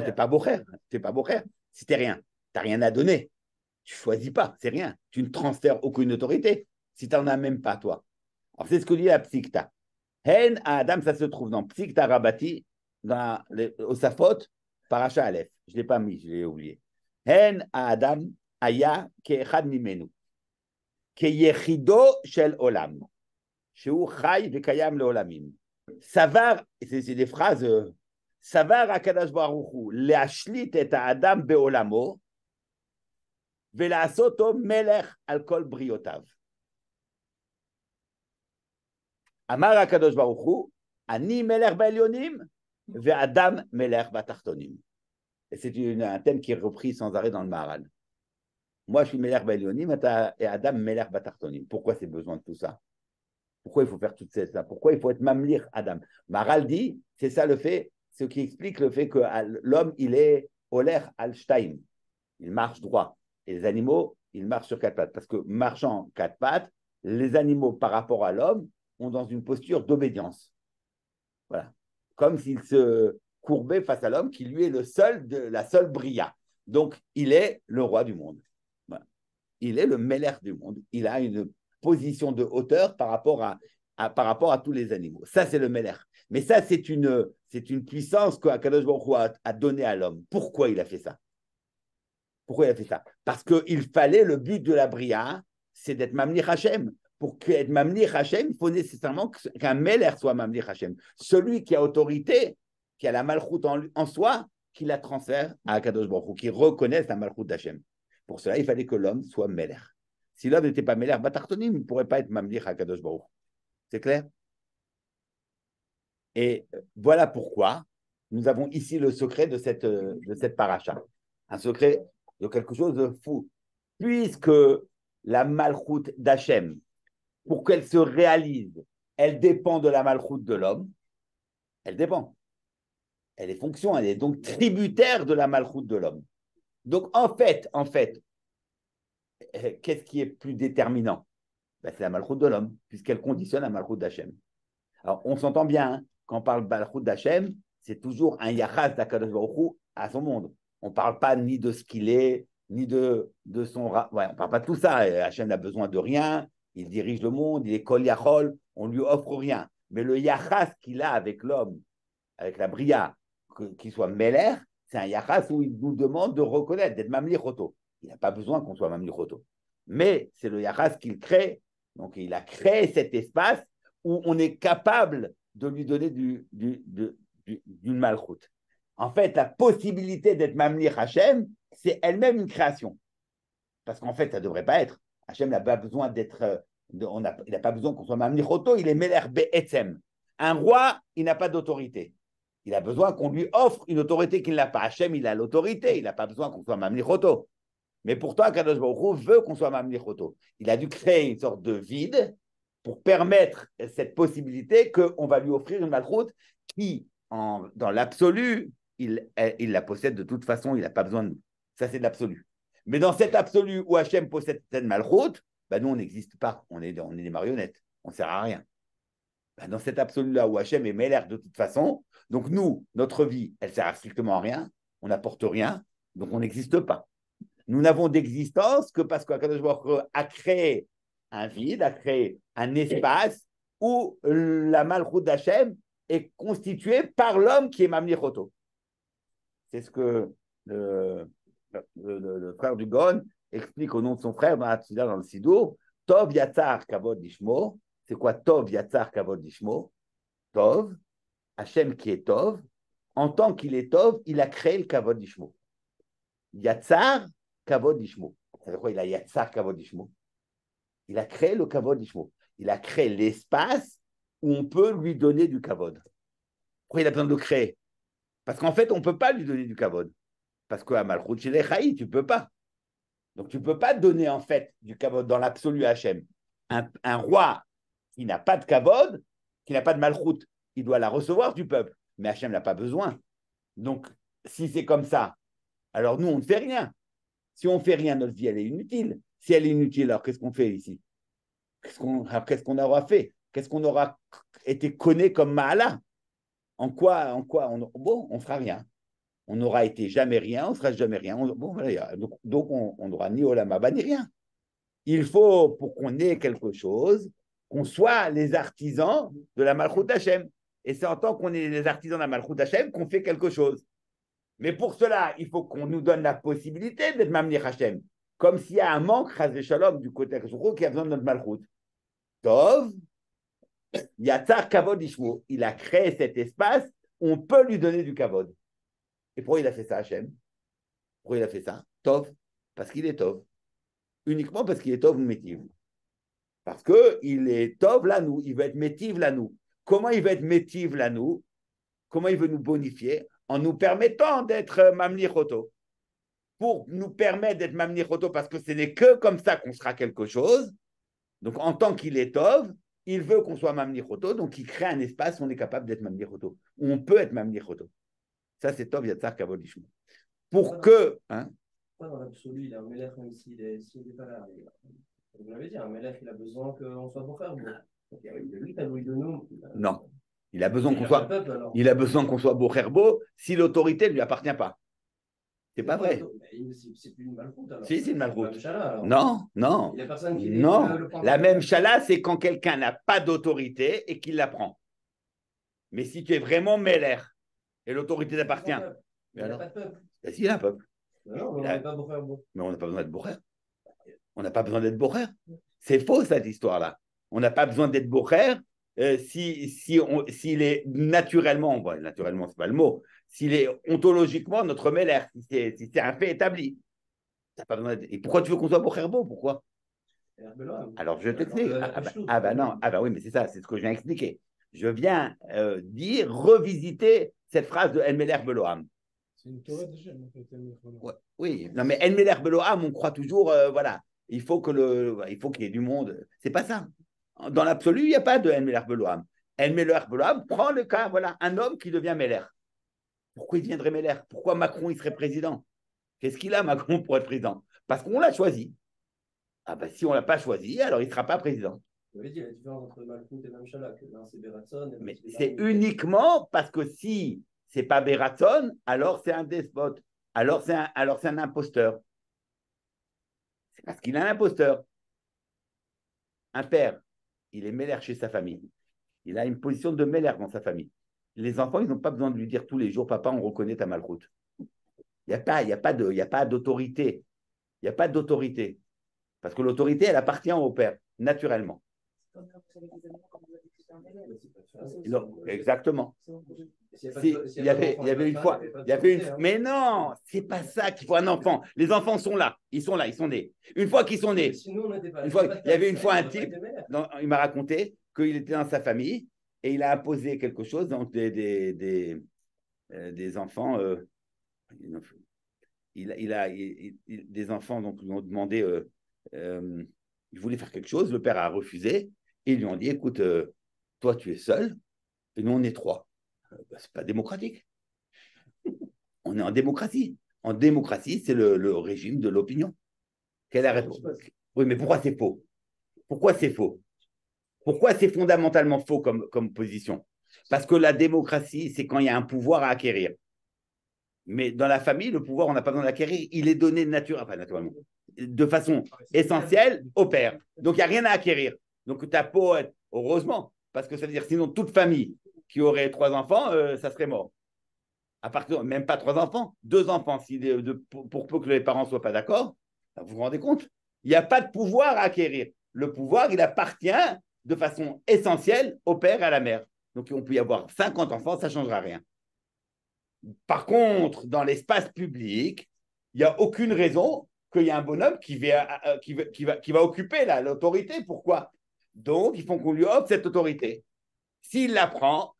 tu n'es pas Bocher. Tu n'es pas Bocher. Si tu n'es rien, tu n'as rien à donner. Tu ne choisis pas, c'est rien. Tu ne transfères aucune autorité si tu n'en as même pas, toi. Alors, c'est ce que dit la Psikta. Hen à Adam, ça se trouve dans Psikta Rabati, au Safot, Paracha Aleph. Je ne l'ai pas mis, je l'ai oublié. Hen à Adam. Aya ke'echad mimenu, ke'yechido shel olam, shehu chay vekayam leolamim. Savar, c'est des phrases. Savar hakadosh baruch hu le'ashlit et ha'adam be'olamo ve'la'asoto melech al kol briotav. Amar hakadosh baruch hu, ani melech ba'elyonim ve'adam melech ba'tachtonim. Et c'est un thème qui est repris sans arrêt dans le Maharal. Moi, je suis Melech Ba'elyonim et Adam Melech Ba'tachtonim. Pourquoi c'est besoin de tout ça? Pourquoi il faut faire tout ça? Pourquoi il faut être Mamlir Adam? Maral dit, c'est ça le fait, ce qui explique le fait que l'homme, il est Oler Al-Shtaim. Il marche droit. Et les animaux, il marche sur quatre pattes. Parce que marchant quatre pattes, les animaux par rapport à l'homme ont dans une posture d'obédience. Voilà. Comme s'ils se courbaient face à l'homme qui lui est le seul de la seule Bria. Donc, il est le roi du monde. Voilà. Il est le Melech du monde. Il a une position de hauteur par rapport à tous les animaux. Ça, c'est le Melech. Mais ça, c'est une puissance qu'Akadosh Baruch Hu a donnée à l'homme. Pourquoi il a fait ça? Parce qu'il fallait, le but de la Bria, c'est d'être Mamlir Hachem. Pour être Mamlir Hachem, il faut nécessairement qu'un Melech soit Mamlir Hachem. Celui qui a autorité, qui a la Malchut en soi, qui la transfère à Akadosh Baruch Hu, qui reconnaisse la Malchut d'Hachem. Pour cela, il fallait que l'homme soit Melech. Si l'homme n'était pas Melech Batartonim, il ne pourrait pas être Mamlir Akadosh Baruch Hu. C'est clair? Et voilà pourquoi nous avons ici le secret de cette paracha. Un secret de quelque chose de fou. Puisque la Malchut d'Hachem, pour qu'elle se réalise, elle dépend de la Malchut de l'homme, elle dépend. Elle est fonction, elle est donc tributaire de la Malchut de l'homme. Donc en fait, qu'est-ce qui est plus déterminant? C'est la Malchut de l'homme, puisqu'elle conditionne la Malchut d'Hachem. Alors, on s'entend bien, hein, quand on parle Malchut d'Hachem, c'est toujours un Yachas d'Akadosh Baruch Hu à son monde. On ne parle pas ni de ce qu'il est, ni de son... Ouais, on ne parle pas de tout ça. Hachem n'a besoin de rien, il dirige le monde, il est Kol Yachol, on ne lui offre rien. Mais le Yachas qu'il a avec l'homme, avec la Bria, qu'il soit Melech, c'est un Yachas où il nous demande de reconnaître, d'être Mamlir Hoto. Il n'a pas besoin qu'on soit Mamlir Hoto. Mais c'est le Yachas qu'il crée. Donc, il a créé cet espace où on est capable de lui donner d'une malchoute. En fait, la possibilité d'être Mamlir Hachem, c'est elle-même une création. Parce qu'en fait, ça ne devrait pas être. Hachem n'a pas besoin d'être... il n'a pas besoin qu'on soit Mamlir Hoto, il est Melech Be'etzem. Un roi, il n'a pas d'autorité. Il a besoin qu'on lui offre une autorité qu'il n'a pas. Hachem, il a l'autorité, il n'a pas besoin qu'on soit Mamlir Hoto. Mais pourtant, Kadosh Baruch Hu veut qu'on soit Mamlir Hoto. Il a dû créer une sorte de vide pour permettre cette possibilité qu'on va lui offrir une malchoute qui, dans l'absolu, il la possède de toute façon, il n'a pas besoin de nous. Ça, c'est de l'absolu. Mais dans cet absolu où Hachem possède cette malchoute, nous, on n'existe pas. On est des marionnettes. On ne sert à rien. Dans cet absolu-là où Hachem est Melech de toute façon, donc nous, notre vie, elle ne sert à strictement rien. On n'apporte rien. Donc, on n'existe pas. Nous n'avons d'existence que parce qu'Akadosh Baruch Hu a créé un vide, a créé un espace où la Malchut d'Hachem est constituée par l'homme qui est Mamlir Hoto. C'est ce que le frère du Gaon explique au nom de son frère dans le Sidour. Tov Yatzar Kavod Lishmo. C'est quoi Tov Yatzar Kavod Lishmo? Tov, Hachem qui est Tov, en tant qu'il est Tov, il a créé le Kavod Lishmo. Yatzar Kavod Lishmo. Ça veut dire quoi? Il a Yatzar Kavod Lishmo. Il a créé le Kavod Lishmo. Il a créé l'espace où on peut lui donner du Kavod. Pourquoi il a besoin de le créer? Parce qu'en fait, on ne peut pas lui donner du Kavod. Parce qu'à Malchut Shel Chayi, tu ne peux pas. Donc, tu ne peux pas donner en fait du Kavod dans l'absolu Hachem. Un roi qui n'a pas de Kavod, qui n'a pas de Malchut, il doit la recevoir du peuple. Mais Hachem n'a pas besoin. Donc, si c'est comme ça, alors nous, on ne fait rien. Si on ne fait rien, notre vie, elle est inutile. Si elle est inutile, alors qu'est-ce qu'on fait ici? Qu'est-ce qu'on aura fait? Qu'est-ce qu'on aura été connu comme Mahala? En quoi on fera rien. On n'aura été jamais rien, on ne sera jamais rien. Voilà, donc on n'aura ni Olam Haba ni rien. Il faut, pour qu'on ait quelque chose, qu'on soit les artisans de la Malchut d'Hachem. Et c'est en tant qu'on est les artisans de la Malchut d'Hachem qu'on fait quelque chose. Mais pour cela, il faut qu'on nous donne la possibilité d'être Mamlir Hachem. Comme s'il y a un manque, Chaz Shalom, du côté de Kachoukou, qui a besoin de notre malchut. Tov, Yatzar Kavod Lishmo. Il a créé cet espace, on peut lui donner du Kavod. Et pourquoi il a fait ça, Hachem? Pourquoi il a fait ça? Tov, parce qu'il est Tov. Uniquement parce qu'il est Tov ou Métiv. Parce qu'il est Tov là, nous. Il veut être Métiv là, nous. Comment il veut être Métiv là, nous? Comment il veut nous bonifier? En nous permettant d'être Mamlir Hoto. Pour nous permettre d'être Mamlir Hoto, parce que ce n'est que comme ça qu'on sera quelque chose. Donc, en tant qu'il est Tov, il veut qu'on soit Mamlir Hoto, donc il crée un espace où on est capable d'être Mamlir Hoto, où on peut être Mamlir Hoto. Ça, c'est Tov Yatzar Kavod Lishmo. Pour que... Hein, pas dans l'absolu. Un Melech, même s'il n'est pas là. Vous l'avez dit, un Melech, il a besoin qu'on soit pour faire. Donc, lui, t'as Louis de nous. Non. Il a besoin qu'on soit. Peuple, il a besoin qu'on soit Bocherbo si l'autorité ne lui appartient pas. C'est pas vrai. C'est plus une malroute alors. Si, c'est une malroute. Non, non. Il y a personne qui non. La même chala, c'est quand quelqu'un n'a pas d'autorité et qu'il la prend. Mais si tu es vraiment Mélère et l'autorité t'appartient. Mais alors, il n'y a pas de peuple. Ben, si, il y a un peuple. Mais non, on n'a pas Bocherbo. Mais on n'a pas besoin d'être Bocher. On n'a pas besoin d'être Bocher. C'est faux cette histoire-là. On n'a pas besoin d'être Bocher. S'il est naturellement, bon, naturellement c'est pas le mot, s'il est ontologiquement notre Mélère, si c'est un fait établi. T'as pas besoin de... Et pourquoi tu veux qu'on soit Bocherbo? Pourquoi? Alors je t'explique. Ah bah oui, mais c'est ça, c'est ce que je viens expliquer. Je viens revisiter cette phrase de El Mélère Beloham. C'est une Torah déjà, oui, non mais El Mélère Beloham, on croit toujours, voilà, il faut qu'il y ait du monde. C'est pas ça. Dans l'absolu, il n'y a pas de El Mélère Beloham. El Mélère Beloham prend le cas, voilà, un homme qui devient Mélère. Pourquoi il deviendrait Mélère? Pourquoi Macron, il serait président? Qu'est-ce qu'il a, Macron, pour être président? Parce qu'on l'a choisi. Ah ben, si on ne l'a pas choisi, alors il ne sera pas président. Vous avez dit la différence entre Malkout et Mamchala, que l'un c'est Beratson. Mais c'est uniquement parce que si ce n'est pas Beratson, alors c'est un despote, alors c'est un imposteur. C'est parce qu'il est un imposteur. Un père. Il est Mélère chez sa famille. Il a une position de Mélère dans sa famille. Les enfants, ils n'ont pas besoin de lui dire tous les jours, papa, on reconnaît ta malroute. Il n'y a pas d'autorité. Il n'y a pas d'autorité. Parce que l'autorité, elle appartient au père, naturellement. Exactement. Il y avait une fois. Mais non, c'est pas ça qu'il faut un enfant. Les enfants sont là, ils sont nés. Une fois qu'ils sont nés, il y avait une fois un type, il m'a raconté qu'il était dans sa famille et il a imposé quelque chose, donc des enfants. Des enfants donc lui ont demandé, il voulait faire quelque chose, le père a refusé. Ils lui ont dit, écoute, toi, tu es seul, et nous, on est trois. Ben, ce n'est pas démocratique. On est en démocratie. En démocratie, c'est le régime de l'opinion. Quelle arrête ? Oui, mais pourquoi c'est faux? Pourquoi c'est faux? Pourquoi c'est fondamentalement faux comme position? Parce que la démocratie, c'est quand il y a un pouvoir à acquérir. Mais dans la famille, le pouvoir, on n'a pas besoin d'acquérir. Il est donné naturellement, de façon essentielle au père. Donc, il n'y a rien à acquérir. Donc, t'as beau être, heureusement, parce que ça veut dire sinon toute famille qui aurait trois enfants, ça serait mort. À partir, même pas trois enfants, deux enfants, pour peu que les parents ne soient pas d'accord, vous vous rendez compte? Il n'y a pas de pouvoir à acquérir. Le pouvoir, il appartient de façon essentielle au père et à la mère. Donc, on peut y avoir 50 enfants, ça ne changera rien. Par contre, dans l'espace public, il n'y a aucune raison qu'il y ait un bonhomme qui va occuper l'autorité. Pourquoi? Donc, il faut qu'on lui offre cette autorité. S'il la prend,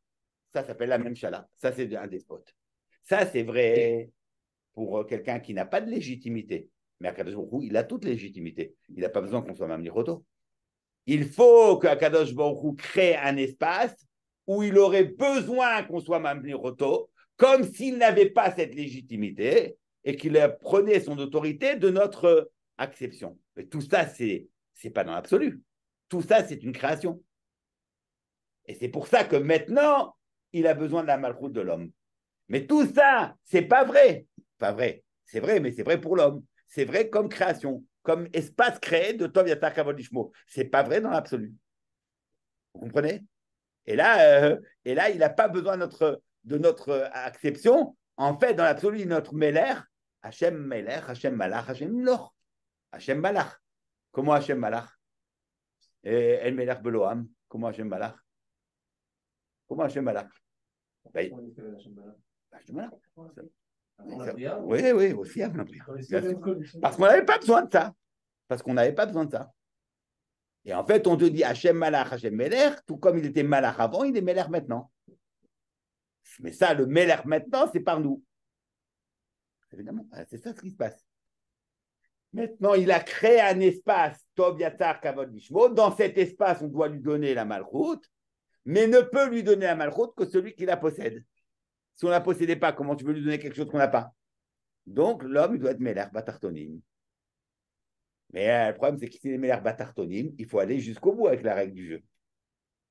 ça s'appelle la même chala. Ça, c'est un despote. Ça, c'est vrai pour quelqu'un qui n'a pas de légitimité. Mais Akadosh Baruch Hu, il a toute légitimité. Il n'a pas besoin qu'on soit Mamni Roto. Il faut qu'Akadosh Baruch Hu crée un espace où il aurait besoin qu'on soit Mamni Roto, comme s'il n'avait pas cette légitimité et qu'il prenait son autorité de notre acception. Mais tout ça, c'est pas dans l'absolu. Tout ça, c'est une création. Et c'est pour ça que maintenant, il a besoin de la malchoute de l'homme. Mais tout ça, c'est pas vrai. Pas vrai. C'est vrai, mais c'est vrai pour l'homme. C'est vrai comme création, comme espace créé de Tov Yatzar Kavod Lishmo. C'est pas vrai dans l'absolu. Vous comprenez? Et là, il n'a pas besoin de notre acception. En fait, dans l'absolu, notre Mélère, Hachem Malach. Comment Hachem Malach? Et El Mélère Beloham, comment Hachem Malach? Comment Hachem Malach? Hachem Malach. Oui, aussi avant la prière. Parce qu'on n'avait pas besoin de ça. Et en fait, on te dit Hachem Malach, Hachem Mélère, tout comme il était Malach avant, il est Mélère maintenant. Mais ça, le Mélère maintenant, c'est par nous. Évidemment, c'est ça ce qui se passe. Maintenant, il a créé un espace, Tov Yatzar Kavod Lishmo. Dans cet espace, on doit lui donner la malchoute, mais ne peut lui donner la malchoute que celui qui la possède. Si on ne la possédait pas, comment tu veux lui donner quelque chose qu'on n'a pas? Donc, l'homme, il doit être Melech Batartonim. Mais le problème, c'est que s'il est Melech Batartonim, il faut aller jusqu'au bout avec la règle du jeu.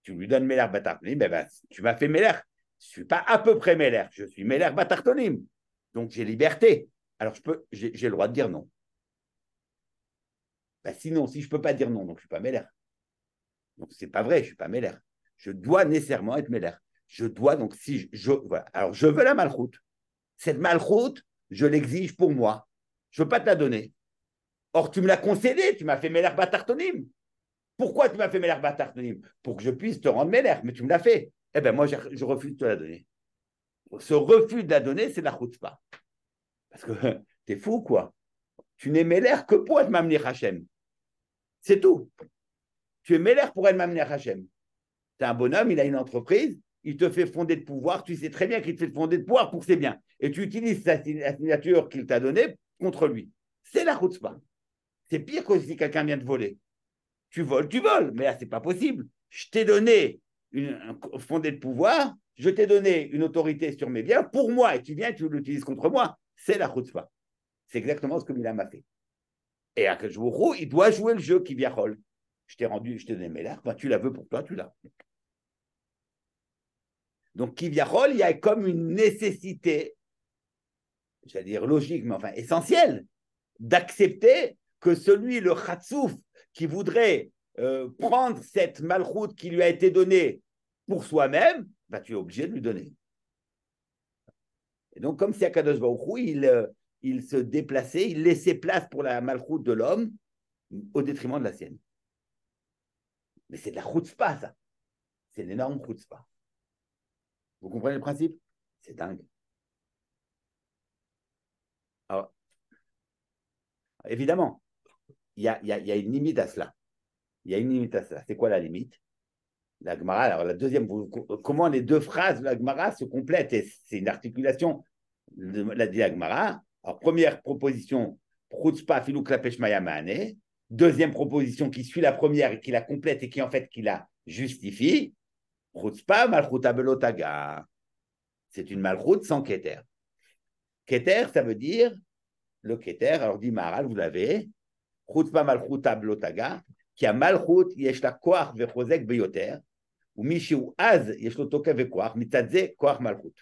Tu lui donnes Melech Batartonim, ben, tu m'as fait Melech. Je ne suis pas à peu près Melech, je suis Melech Batartonim. Donc, j'ai liberté. Alors, j'ai le droit de dire non. Ben, sinon, si je ne peux pas dire non, donc je ne suis pas Melech. Donc, ce n'est pas vrai, je ne suis pas Melech. Je dois nécessairement être Melech. Je dois, donc, si je voilà. Alors, je veux la malchoute. Cette malchoute, je l'exige pour moi. Je ne veux pas te la donner. Or, tu me l'as concédée, tu m'as fait Melech Batartonim. Pourquoi tu m'as fait Melech Batartonim? Pour que je puisse te rendre Melech, mais tu me l'as fait. Eh bien, moi, je refuse de te la donner. Ce refus de la donner, c'est de la chutzpah. Parce que t'es fou, quoi. Tu n'es Melech que pour être Mamnich Hachem. C'est tout. Tu es Melech pour être Mamnich Hachem. T'es un bonhomme, il a une entreprise, il te fait fonder de pouvoir, tu sais très bien qu'il te fait fonder de pouvoir pour ses biens. Et tu utilises la signature qu'il t'a donnée contre lui. C'est la chutzpah. C'est pire que si quelqu'un vient te voler. Tu voles, mais là, c'est pas possible. Je t'ai donné un fondé de pouvoir, je t'ai donné une autorité sur mes biens pour moi, et tu viens, tu l'utilises contre moi. C'est la chutzpah. C'est exactement ce que Bilam a fait. Et à quel jour il doit jouer le jeu qui vient rôle. Je t'ai donné Melech, ben, tu la veux pour toi, tu l'as. Donc, qui vient rôle, il y a comme une nécessité, j'allais dire logique, mais enfin essentielle, d'accepter que celui, le Khatsouf, qui voudrait prendre cette malchoute qui lui a été donnée pour soi-même, ben, tu es obligé de lui donner. Et donc, comme c'est Akadosh Baruch Hu, il se déplaçait, il laissait place pour la malchoute de l'homme au détriment de la sienne. Mais c'est de la chutzpah, ça. C'est une énorme chutzpah. Vous comprenez le principe? C'est dingue. Alors, évidemment, il y a une limite à cela. Il y a une limite à cela. C'est quoi la limite? La Gemara, alors la deuxième, comment les deux phrases de la Gemara se complètent? Et c'est une articulation de la Gemara. Alors, première proposition, Proutzpa filou klapeshmaya maane. Deuxième proposition qui suit la première et qui la complète et qui en fait qui la justifie. Proutzpa malchuta belotaga. C'est une malchut sans keter. Keter, ça veut dire le keter. Alors, dit Maharal, vous l'avez. Proutzpa malchuta belotaga. Qui a malchut, yesh la koach vechozek beyoter, ou michi ou az, yesh lo toke vekoach, mitadze koach malchut.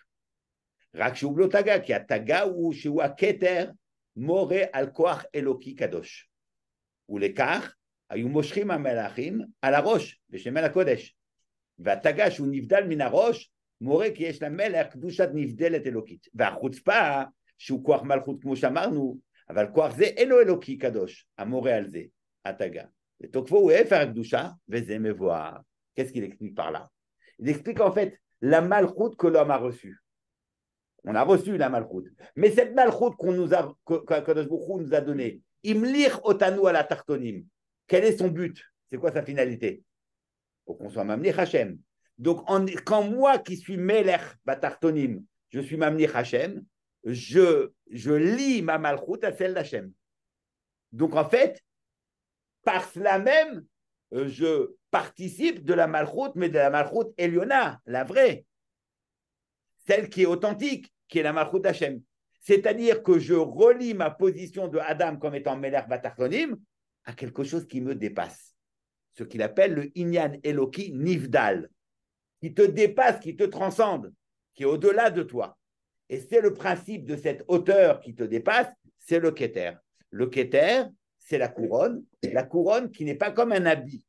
Rak sheu blo taga, qui a taga ou sheu a keter, more al koach eloki kadosh. Ou lekach, ayu moshchim amelachim, al harosh, veshemel hakodesh. Vataga sheu nivdal min harosh, more ki yesh la melech kedushat nivdelet elokit. Vachutzpa, sheu koach malchut kmo shamarnu, aval koach ze eno eloki kadosh, amore al ze, ataga. Qu'est-ce qu'il explique par là? Il explique en fait la malchoute que l'homme a reçue. On a reçu la malchoute. Mais cette malchoute qu'Akadosh Baruch Hu nous a donnée, Imlir Otanu à la Tartonim, quel est son but? C'est quoi sa finalité? Pour qu'on soit Mamnich Hachem. Donc quand moi qui suis Melech Batartonim, je suis Mamnich Hachem, je lie ma malchoute à celle d'Hachem. Donc en fait, par cela même, je participe de la malchoute, mais de la malchoute Eliona, la vraie, celle qui est authentique, qui est la malchoute d'Hachem. C'est-à-dire que je relie ma position de Adam comme étant Melech Batartonim à quelque chose qui me dépasse. Ce qu'il appelle le Inyan Eloki Nivdal, qui te dépasse, qui te transcende, qui est au-delà de toi. Et c'est le principe de cette hauteur qui te dépasse, c'est le Keter. Le Keter, c'est la couronne qui n'est pas comme un habit.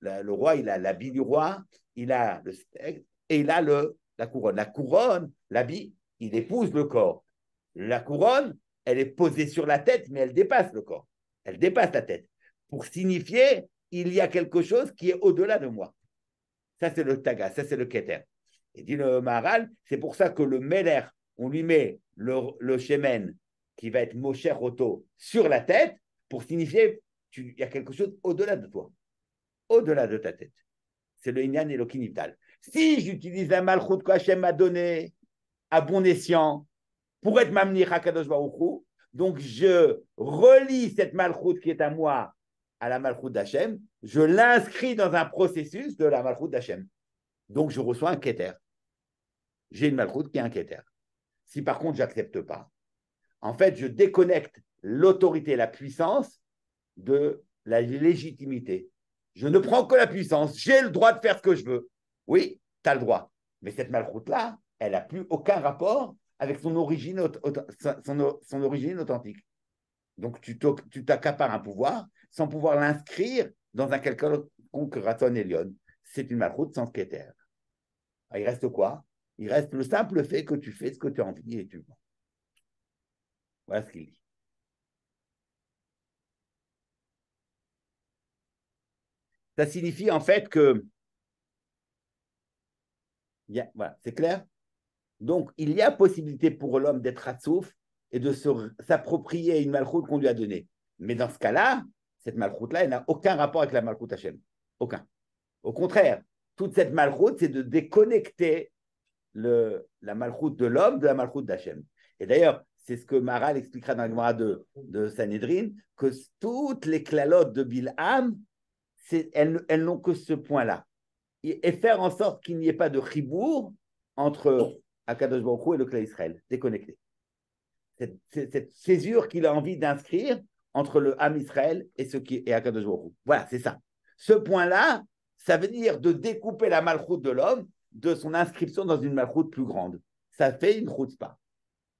Le roi, il a l'habit du roi, il a le steak et il a la couronne. La couronne, l'habit, il épouse le corps. La couronne, elle est posée sur la tête, mais elle dépasse le corps. Elle dépasse la tête. Pour signifier, il y a quelque chose qui est au-delà de moi. Ça, c'est le taga, ça, c'est le keter. Et dit le Maharal, c'est pour ça que le Melech, on lui met le shemen qui va être Moshe Roto sur la tête, pour signifier, il y a quelque chose au-delà de toi, au-delà de ta tête. C'est le Inyan Eloki Nivdal. Si j'utilise la malchoute que Hachem m'a donnée à bon escient pour être Mamnich HaKadosh Baruch Hu, donc je relie cette malchoute qui est à moi à la malchoute d'Hachem, je l'inscris dans un processus de la malchoute d'Hachem. Donc je reçois un keter. J'ai une malchoute qui est un keter. Si par contre, je n'accepte pas, En fait, je déconnecte l'autorité, la puissance de la légitimité. Je ne prends que la puissance. J'ai le droit de faire ce que je veux. Oui, tu as le droit. Mais cette malroute-là, elle n'a plus aucun rapport avec son origine authentique. Donc, tu t'accapares un pouvoir sans pouvoir l'inscrire dans un quelconque raton elion. C'est une malroute sans critère. Il reste quoi? Il reste le simple fait que tu fais ce que tu as envie et tu veux. Voilà ce qu'il dit. Ça signifie en fait que... Voilà, c'est clair? Donc, il y a possibilité pour l'homme d'être hatsouf et de s'approprier une malchoute qu'on lui a donnée. Mais dans ce cas-là, cette malchoute-là, elle n'a aucun rapport avec la malchoute Hachem. Aucun. Au contraire, toute cette malchoute, c'est de déconnecter la malchoute de l'homme de la malchoute d'Hachem. Et d'ailleurs, c'est ce que Maral expliquera dans la Gemara de Sanhedrin, que toutes les clalotes de Bilham, elles n'ont que ce point-là. Et faire en sorte qu'il n'y ait pas de chibour entre Akadosh Baruch Hu et le clan Israël, déconnecté. Cette césure qu'il a envie d'inscrire entre le Ham Israël et Akadosh Baruch Hu. Voilà, c'est ça. Ce point-là, ça veut dire de découper la malchoute de l'homme de son inscription dans une malchoute plus grande. Ça fait une chutzpah.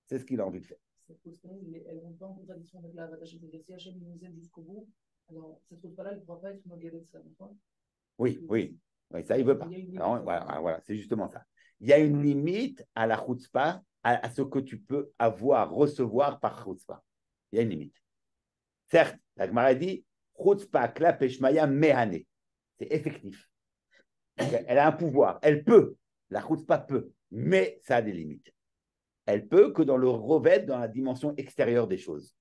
C'est ce qu'il a envie de faire. Cette chutzpah, elle n'est pas en contradiction avec la Vatachem des CHM, il nous aime jusqu'au bout. Alors, cette chutzpah-là, elle ne pourra pas être magadée de ça. Oui, ça, il ne veut pas. Alors, voilà, c'est justement ça. Il y a une limite à la chutzpah, à ce que tu peux avoir, recevoir par chutzpah. Il y a une limite. Certes, la Gemara dit chutzpah klapei shmaya mehané. C'est effectif. Elle a un pouvoir. Elle peut. La chutzpah peut. Mais ça a des limites. Elle peut que dans le revêt, dans la dimension extérieure des choses.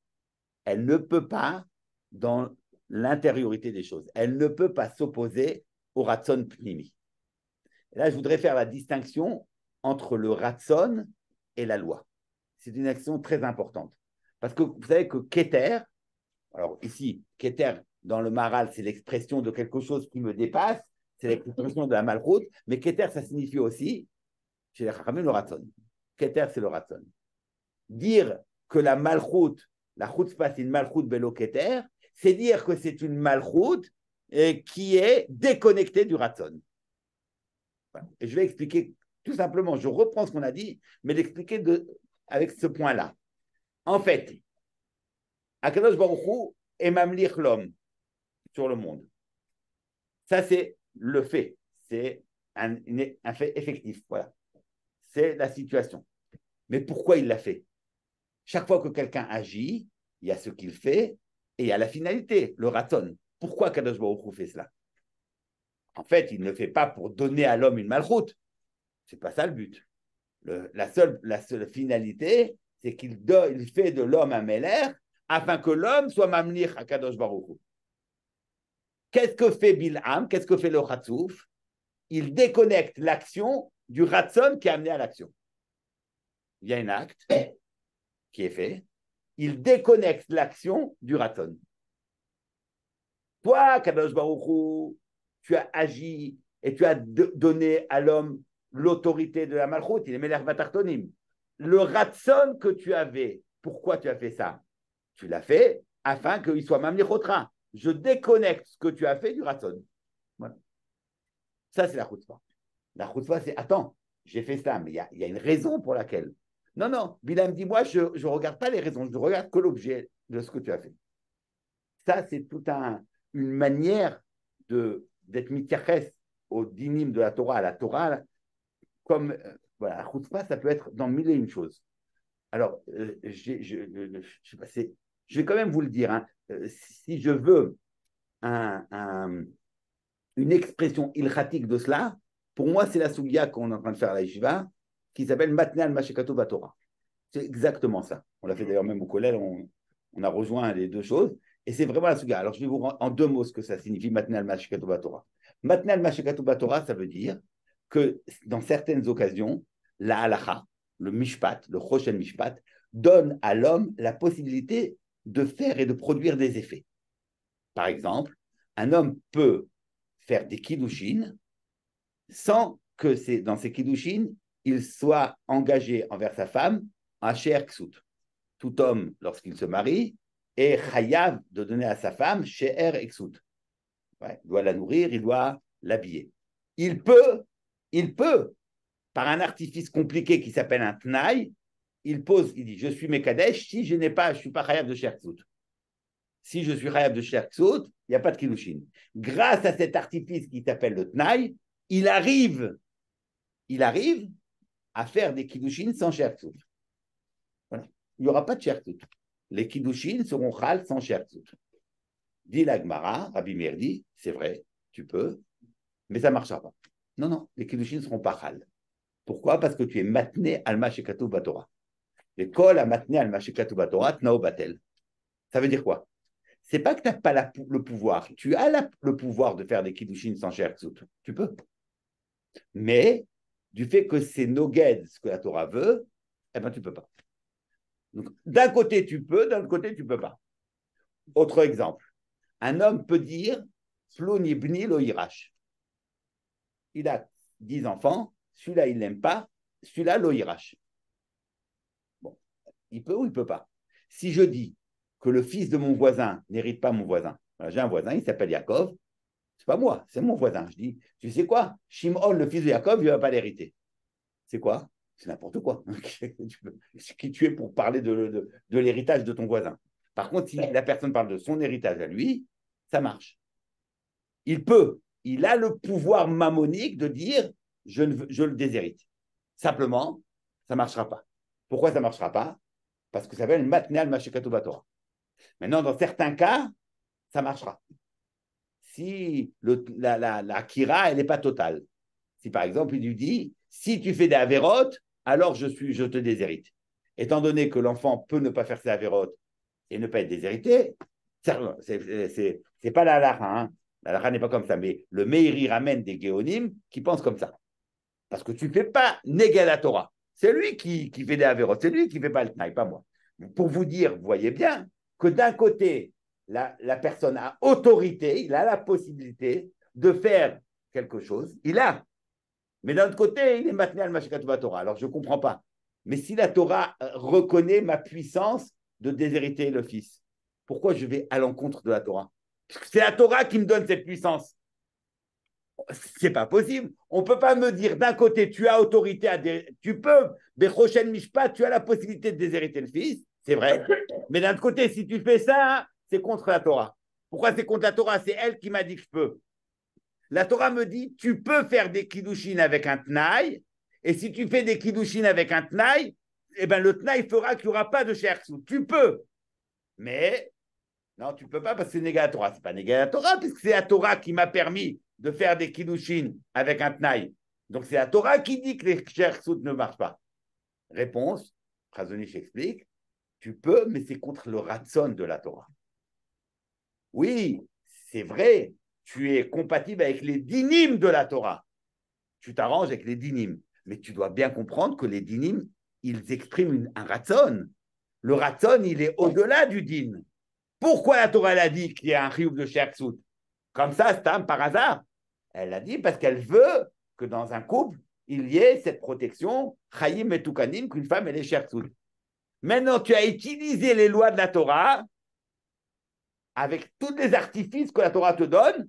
Elle ne peut pas dans l'intériorité des choses. Elle ne peut pas s'opposer au ratson pnimi. Là, je voudrais faire la distinction entre le ratson et la loi. C'est une action très importante. Parce que vous savez que Keter, alors ici, Keter, dans le Maral, c'est l'expression de quelque chose qui me dépasse, c'est l'expression de la malroute, mais Keter, ça signifie aussi, chez les Chachamim, le ratson. Keter, c'est le ratson. Dire que la malroute, la chutzpah, c'est une malroute bello Keter, c'est dire que c'est une malroute qui est déconnectée du ratson. Voilà. Et je vais expliquer tout simplement, je reprends ce qu'on a dit, mais l'expliquer avec ce point-là. En fait, Akadosh Baruch Hu est mamlich l'homme sur le monde. Ça, c'est le fait. C'est un fait effectif. Voilà. C'est la situation. Mais pourquoi il l'a fait? Chaque fois que quelqu'un agit, il y a ce qu'il fait et il y a la finalité, le raton. Pourquoi Akadosh Baruch Hu fait cela? En fait, il ne le fait pas pour donner à l'homme une malchoute. Ce n'est pas ça le but. La seule finalité, c'est qu'il fait de l'homme un Meller afin que l'homme soit mamlich à Kadosh Baruch Hu. Qu'est-ce que fait Bilham? Qu'est-ce que fait le Ratsouf? Il déconnecte l'action du Ratson qui est amené à l'action. Il y a un acte qui est fait. Il déconnecte l'action du Ratson. Toi, Kadosh Baruch Hu, tu as agi et tu as donné à l'homme l'autorité de la malchoute, il est Melech Vatartonim. Le ratson que tu avais, pourquoi tu as fait ça? Tu l'as fait afin qu'il soit mamlich otra. Je déconnecte ce que tu as fait du ratson. Voilà. Ça, c'est la chutzpah. La chutzpah, c'est attends, j'ai fait ça, mais il y a une raison pour laquelle. Non, Bilham dit moi, je ne regarde pas les raisons, je ne regarde que l'objet de ce que tu as fait. Ça, c'est toute une manière d'être mityaches au dinim de la Torah, à la Torah. Comme, voilà, la chutzpah, ça peut être dans mille et une choses. Alors, je sais pas, je vais quand même vous le dire, hein, si je veux une expression ilkhatique de cela, pour moi, c'est la soubia qu'on est en train de faire à la yeshiva, qui s'appelle Matneh al Mashekato Batorah. C'est exactement ça. On l'a fait d'ailleurs même au collège, on a rejoint les deux choses, et c'est vraiment la soubia. Alors, je vais vous rendre en deux mots ce que ça signifie Matneh al Mashekato Batorah. Matneh al Mashekato Batorah, ça veut dire que dans certaines occasions, la halakha, le mishpat, le choshen mishpat, donne à l'homme la possibilité de faire et de produire des effets. Par exemple, un homme peut faire des kiddushin sans que dans ces kiddushin, il soit engagé envers sa femme en asher ksut. tout homme lorsqu'il se marie est chayav de donner à sa femme she'er eksout. Ouais, il doit la nourrir, il doit l'habiller. Il peut, par un artifice compliqué qui s'appelle un tnaï, il dit, je suis Mekadesh, si je n'ai pas, je suis pas chayav de she'er eksout. Si je suis chayav de she'er eksout, il n'y a pas de kilushin. Grâce à cet artifice qui s'appelle le tnaï, il arrive à faire des kiddushin sans she'er eksout. Voilà. Il n'y aura pas de she'er eksout. Les kiddushin seront chal sans she'er eksout. Dit la Gemara, Rabbi Meir dit, c'est vrai, tu peux, mais ça ne marchera pas. Non, non, les kiddushin ne seront pas chal. Pourquoi ? Parce que tu es matné alma shekatuv batorah. Et kol matné alma shekatuv batorah tnao batel. Ça veut dire quoi ? Ce n'est pas que tu n'as pas le pouvoir. Tu as le pouvoir de faire des kiddushin sans she'er eksout. Tu peux. Mais du fait que c'est noged ce que la Torah veut, eh ben tu peux pas. Donc d'un côté tu peux, d'un autre côté tu peux pas. Autre exemple, un homme peut dire Ploni bni lo yirash. Il a 10 enfants, celui-là il l'aime pas, celui-là lo yirash. Bon, il peut ou il peut pas. Si je dis que le fils de mon voisin n'hérite pas mon voisin, alors, j'ai un voisin, il s'appelle Yaakov. C'est pas moi, c'est mon voisin. Je dis, tu sais quoi, Shimon, le fils de Yaakov, il ne va pas l'hériter. C'est quoi ? C'est n'importe quoi. Qui tu es pour parler de l'héritage de ton voisin. Par contre, si la personne parle de son héritage à lui, ça marche. Il a le pouvoir mammonique de dire, je le déshérite. Simplement, ça ne marchera pas. Pourquoi ça ne marchera pas ? Parce que ça s'appelle Matnal Mashekatou Batora. Maintenant, dans certains cas, ça marchera. Si la kira, elle n'est pas totale. Si par exemple, il lui dit, si tu fais des avérotes, alors je te déshérite. Étant donné que l'enfant peut ne pas faire ses avérotes et ne pas être déshérité, c'est pas la halakha. Hein. La halakha n'est pas comme ça, mais le Meiri ramène des géonimes qui pensent comme ça. Parce que tu ne fais pas néguer la Torah. C'est lui qui fait des avérotes, c'est lui qui ne fait pas le tnaï, pas moi. Pour vous dire, voyez bien que d'un côté, la personne a autorité, il a la possibilité de faire quelque chose, mais d'un autre côté, il est maintenu al mashekatou batorah. Alors je ne comprends pas. Mais si la Torah reconnaît ma puissance de déshériter le fils, pourquoi je vais à l'encontre de la Torah? Parce que c'est la Torah qui me donne cette puissance. C'est pas possible. On ne peut pas me dire d'un côté, tu as autorité à déshériter, tu peux, bechoshen mishpat, tu as la possibilité de déshériter le fils, c'est vrai. Mais d'un autre côté, si tu fais ça, c'est contre la Torah. Pourquoi c'est contre la Torah? C'est elle qui m'a dit que je peux. La Torah me dit, tu peux faire des kiddushin avec un tnaï, et si tu fais des kiddushin avec un tnaï, eh ben le tnaï fera qu'il n'y aura pas de she'er eksout. Tu peux. Mais, non, tu ne peux pas parce que c'est négat la Torah. Ce n'est pas négat la Torah, puisque c'est la Torah qui m'a permis de faire des kiddushin avec un tnaï. Donc c'est la Torah qui dit que les she'er eksout ne marchent pas. Réponse, Chazonich explique, tu peux, mais c'est contre le ratson de la Torah. Oui, c'est vrai, tu es compatible avec les dinim de la Torah. Tu t'arranges avec les dinim. Mais tu dois bien comprendre que les dinim, ils expriment un ratson. Le ratson, il est au-delà du din. Pourquoi la Torah l'a dit qu'il y a un chiyuv de she'er eksout? Comme ça, Stam, par hasard. Elle l'a dit parce qu'elle veut que dans un couple, il y ait cette protection, chayim et tukanim, qu'une femme, elle est she'er eksout. Maintenant, tu as utilisé les lois de la Torah avec tous les artifices que la Torah te donne,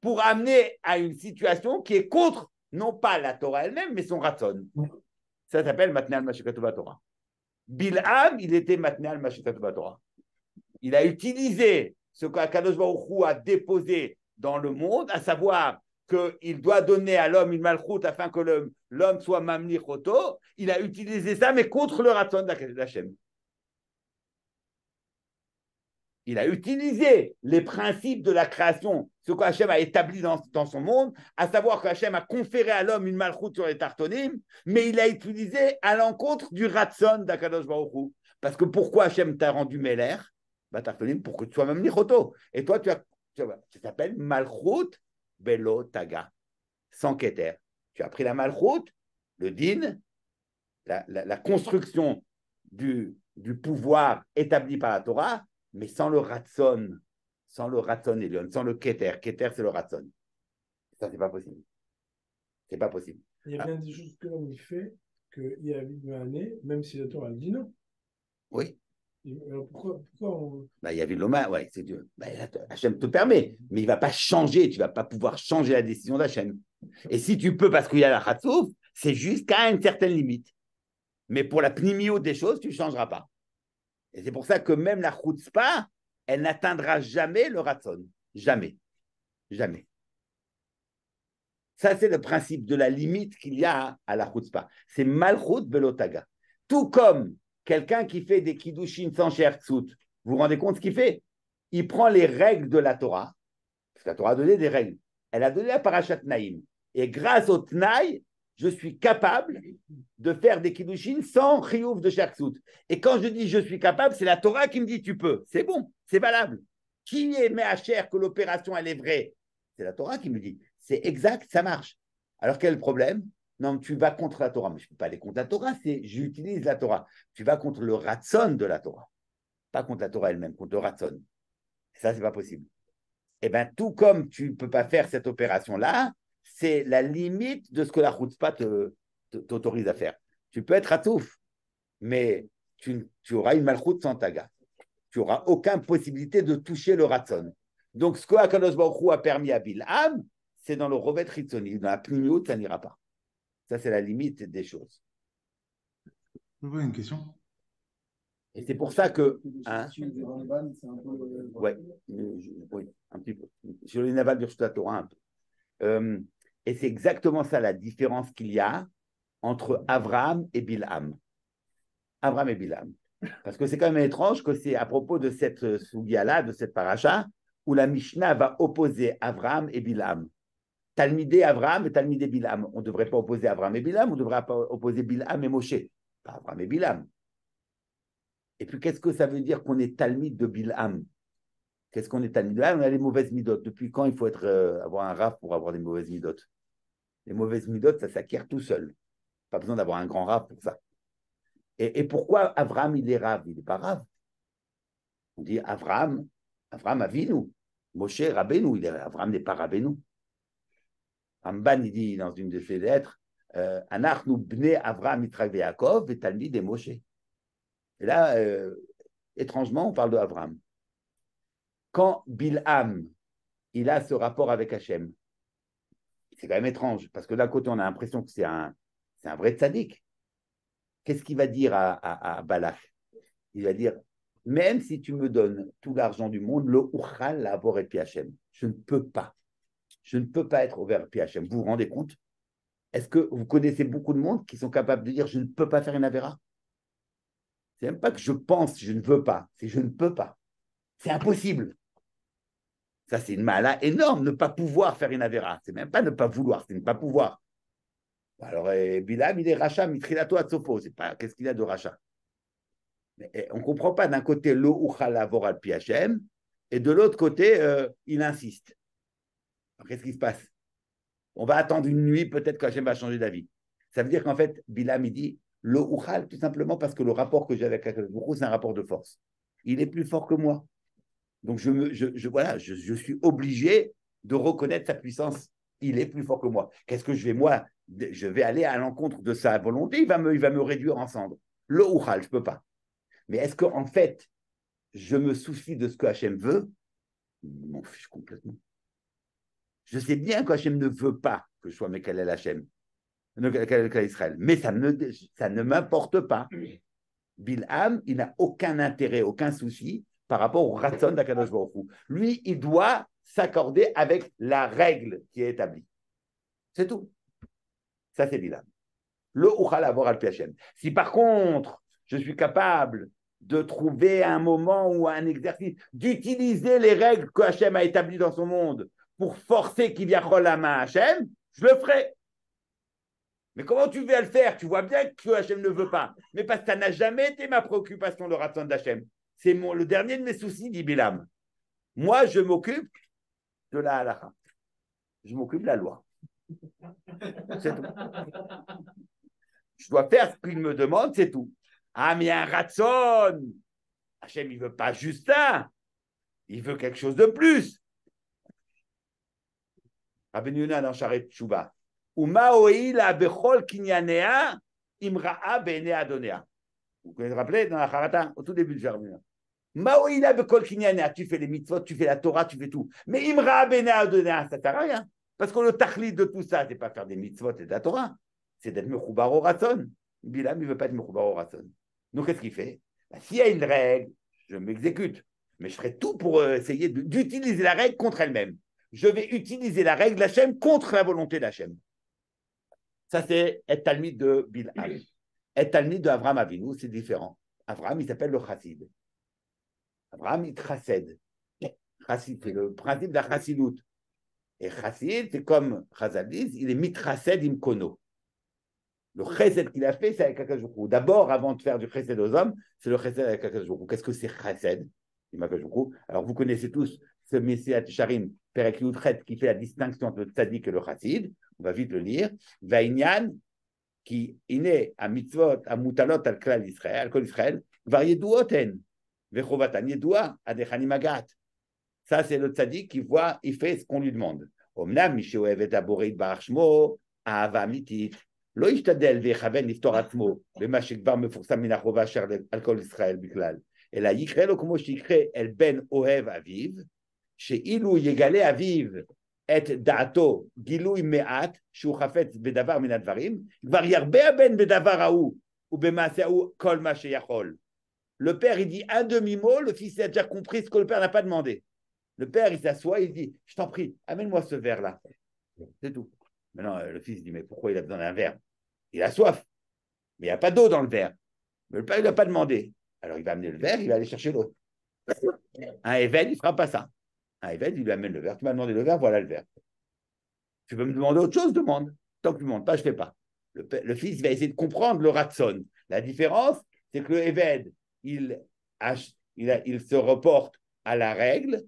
pour amener à une situation qui est contre, non pas la Torah elle-même, mais son ratson. Ça s'appelle matné al mashekatou batorah. Bilham, il était matné al mashekatou batorah. Il a utilisé ce qu'Akadosh Baruch Hu a déposé dans le monde, à savoir qu'il doit donner à l'homme une malchoute afin que l'homme soit mamni choto. Il a utilisé ça, mais contre le ratson d'Hachem. Il a utilisé les principes de la création, ce que Hachem a établi dans son monde, à savoir que Hachem a conféré à l'homme une malchoute sur les tartonymes, mais il a utilisé à l'encontre du ratson d'Akadosh Baruch Hu. Parce que pourquoi Hachem t'a rendu Meller? Tartonyme, pour que tu sois même Nichoto. Et toi, tu t'appelles malchoute Belo Taga, sans Keter. Tu as pris la malchoute, le din, la construction du pouvoir établi par la Torah, mais sans le ratson Elion, sans le Keter. Keter, c'est le ratson. Ça, c'est pas possible. C'est pas possible. Il y a bien des choses que l'on y fait, qu'il y a eu un nez, même si la Torah dit non. Oui, Pourquoi on... Bah, il y avait l'Oma, ouais, c'est Dieu. Bah, là, Hachem te permet, mais il ne va pas changer. Tu ne vas pas pouvoir changer la décision d'Hachem. Et si tu peux, parce qu'il y a la Khatsouf, c'est jusqu'à une certaine limite. Mais pour la pnimiote des choses, tu ne changeras pas. Et c'est pour ça que même la Khutzpa, elle n'atteindra jamais le Ratson. Jamais. Jamais. Ça, c'est le principe de la limite qu'il y a à la Khutzpa. C'est Malchut Belotaga. Tout comme quelqu'un qui fait des kiddushin sans shertsout, vous vous rendez compte ce qu'il fait? Il prend les règles de la Torah, parce que la Torah a donné des règles. Elle a donné la parashat Naïm. Et grâce au Tnaï, je suis capable de faire des kiddushin sans chiouf de shertsout. Et quand je dis je suis capable, c'est la Torah qui me dit tu peux. C'est bon, c'est valable. Qui met à cher que l'opération elle est vraie? C'est la Torah qui me dit. C'est exact, ça marche. Alors quel problème? Non, mais tu vas contre la Torah. Mais je ne peux pas aller contre la Torah, c'est j'utilise la Torah. Tu vas contre le ratson de la Torah. Pas contre la Torah elle-même, contre le ratson. Ça, ce n'est pas possible. Eh bien, tout comme tu ne peux pas faire cette opération-là, c'est la limite de ce que la chutzpah t'autorise à faire. Tu peux être ratsouf, mais tu auras une malchut sans taga. Tu n'auras aucune possibilité de toucher le ratson. Donc, ce que Akadosh Baruch Hu a permis à Bilham, c'est dans le rovet ritzoni. Dans la pnimiut, ça n'ira pas. Ça, c'est la limite des choses. Oui, une question. Et c'est pour ça que... Hein, ouais, oui, un petit peu. Sur les navals du Torah, un peu. Et c'est exactement ça la différence qu'il y a entre Avraham et Bilham. Avraham et Bilham. Parce que c'est quand même étrange que c'est à propos de cette sougya-là, de cette paracha, où la Mishnah va opposer Avraham et Bilham. Talmidé Avraham et Talmidé Bilham. On ne devrait pas opposer Avraham et Bilham, on devrait pas opposer Bilham et Moshe. Pas Avraham et Bilham. Et puis, qu'est-ce que ça veut dire qu'on est Talmid de Bilham? Qu'est-ce qu'on est Talmid de Bilham? On a les mauvaises midotes. Depuis quand il faut avoir un raf pour avoir des mauvaises midotes? Les mauvaises midotes, ça s'acquiert tout seul. Pas besoin d'avoir un grand raf pour ça. Et pourquoi Avraham, il est raf? Il n'est pas raf. On dit Avraham Avinu. Moshe, Rabbeinu. Avraham n'est pas Rabbeinu. Ramban, il dit dans une de ses lettres, Anachnu bnei Avraham, Yitzhak, Yaakov, et Talmid et Moshe. Et là, étrangement, on parle de Avraham. Quand Bilham, il a ce rapport avec Hachem, c'est quand même étrange, parce que d'un côté, on a l'impression que c'est un vrai tzaddik. Qu'est-ce qu'il va dire à Balak? Il va dire, même si tu me donnes tout l'argent du monde, le uchal la vor et pi Hachem, je ne peux pas. Je ne peux pas être ouvert à Hachem. Vous vous rendez compte? Est-ce que vous connaissez beaucoup de monde qui sont capables de dire je ne peux pas faire une avéra? C'est même pas que je pense, je ne veux pas, c'est je ne peux pas. C'est impossible. Ça, c'est une mala énorme, ne pas pouvoir faire une avéra. C'est même pas ne pas vouloir, c'est ne pas pouvoir. Alors, Bilham, il est racha, mitrilato atsofo. C'est pas qu'est-ce qu'il a de racha? On ne comprend pas d'un côté le uchalavor al pi Hachem et de l'autre côté, il insiste. Alors, qu'est-ce qui se passe? On va attendre une nuit, peut-être qu'Hachem va changer d'avis. Ça veut dire qu'en fait, Bilham, il dit le Uchal, tout simplement parce que le rapport que j'ai avec Akadosh Baruch Hu, c'est un rapport de force. Il est plus fort que moi. Donc, je suis obligé de reconnaître sa puissance. Il est plus fort que moi. Qu'est-ce que je vais, moi? Je vais aller à l'encontre de sa volonté. Il va me réduire en cendres. Le Uchal, je ne peux pas. Mais est-ce qu'en fait, je me soucie de ce que Hachem veut? Je m'en fiche complètement. Je sais bien qu'Hachem ne veut pas que je sois Mekalel Hachem, Mekalel Israël, mais ça ne m'importe pas. Bilham, il n'a aucun intérêt, aucun souci par rapport au Ratson d'Akadosh Baruch Hu. Lui, il doit s'accorder avec la règle qui est établie. C'est tout. Ça, c'est Bilham. Le Uchal Avor Al Pi Hachem. Si par contre, je suis capable de trouver un moment ou un exercice, d'utiliser les règles que Hachem a établies dans son monde, pour forcer qu'il vienne la main à Hachem, je le ferai. Mais comment tu vas le faire? Tu vois bien que Hachem ne veut pas. Mais parce que ça n'a jamais été ma préoccupation, le ratson d'Hachem. C'est le dernier de mes soucis, dit Bilham. Moi, je m'occupe de la halakha. Je m'occupe de la loi. C'est tout. Je dois faire ce qu'il me demande, c'est tout. Ah, mais un ratson, Hachem, il ne veut pas juste ça. Il veut quelque chose de plus. Rabbi Yonah dans Sharet Teshuvah. Uma oila bechol kinyanea imraa bene adonea. Vous pouvez vous rappeler dans la Harata, au tout début du Jarmina. Maouina bekol kinyana, tu fais les mitzvot, tu fais la Torah, tu fais tout. Mais Imra Bena Adonai, ça ne sert à rien. Parce que le tachlit de tout ça, c'est pas faire des mitzvot et de la Torah, c'est d'être mechoubar au ratson. Bilam, il ne veut pas être mechoubar au ratson. Donc, qu'est-ce qu'il fait? S'il y a une règle, je m'exécute. Mais je ferai tout pour essayer d'utiliser la règle contre elle-même. Je vais utiliser la règle d'Hachem contre la volonté d'Hachem. Ça, c'est être talmide de Bilham. Être talmide d'Avram Avinu, c'est différent. Avram, il s'appelle le chassid. Avram, il chassède. Chassid, c'est le principe de la chassidoute. Et chassid, c'est comme Chazadis, il est mitrased imkono. Le chesed qu'il a fait, c'est avec Akadosh Baruch Hu. D'abord, avant de faire du chesed aux hommes, c'est le chesed avec Akadosh Baruch Hu. Qu'est-ce que c'est chesed? Alors, vous connaissez tous ce Messilat Sharim, Perek Yudchet, qui fait la distinction entre le tzaddik et le chassid. On va vite le lire. Vaïnyan, qui est né à mitzvot, à mutalot, al klal Israël, var yeduoten, vechovatan yedua, adechanim agat. Ça, c'est le tzaddik qui voit, il fait ce qu'on lui demande. Omnam, mishéo evet aborit barach shmo, ahava mitit. Lo ishtadel vechaven liftor atmo, bema shekvar mefoursam min hachova asher al kol Israël biklal. Et la yikre lo kmo shikre el ben ohev aviv, sheilu yegale aviv. Et da'ato gilui me'at shu chafetz bedavar min advarim var yarbea ben bedavar haou ou bema'aseu kol ma sheyachol. Le père, il dit un demi-mot, le fils a déjà compris ce que le père n'a pas demandé. Le père, il s'assoit, il dit « Je t'en prie, amène-moi ce verre-là. » C'est tout. Maintenant, le fils dit « Mais pourquoi il a besoin d'un verre ? » Il a soif, mais il n'y a pas d'eau dans le verre. Mais le père, il ne l'a pas demandé. Alors, il va amener le verre, il va aller chercher l'eau. Un évêque, il ne fera pas ça. Un évêque, il lui amène le verre. Tu m'as demandé le verre, voilà le verre. Tu peux me demander autre chose, demande. Tant que tu ne me demandes pas, je ne fais pas. Le fils va essayer de comprendre le ratson. La différence, c'est que le évêque, il se reporte à la règle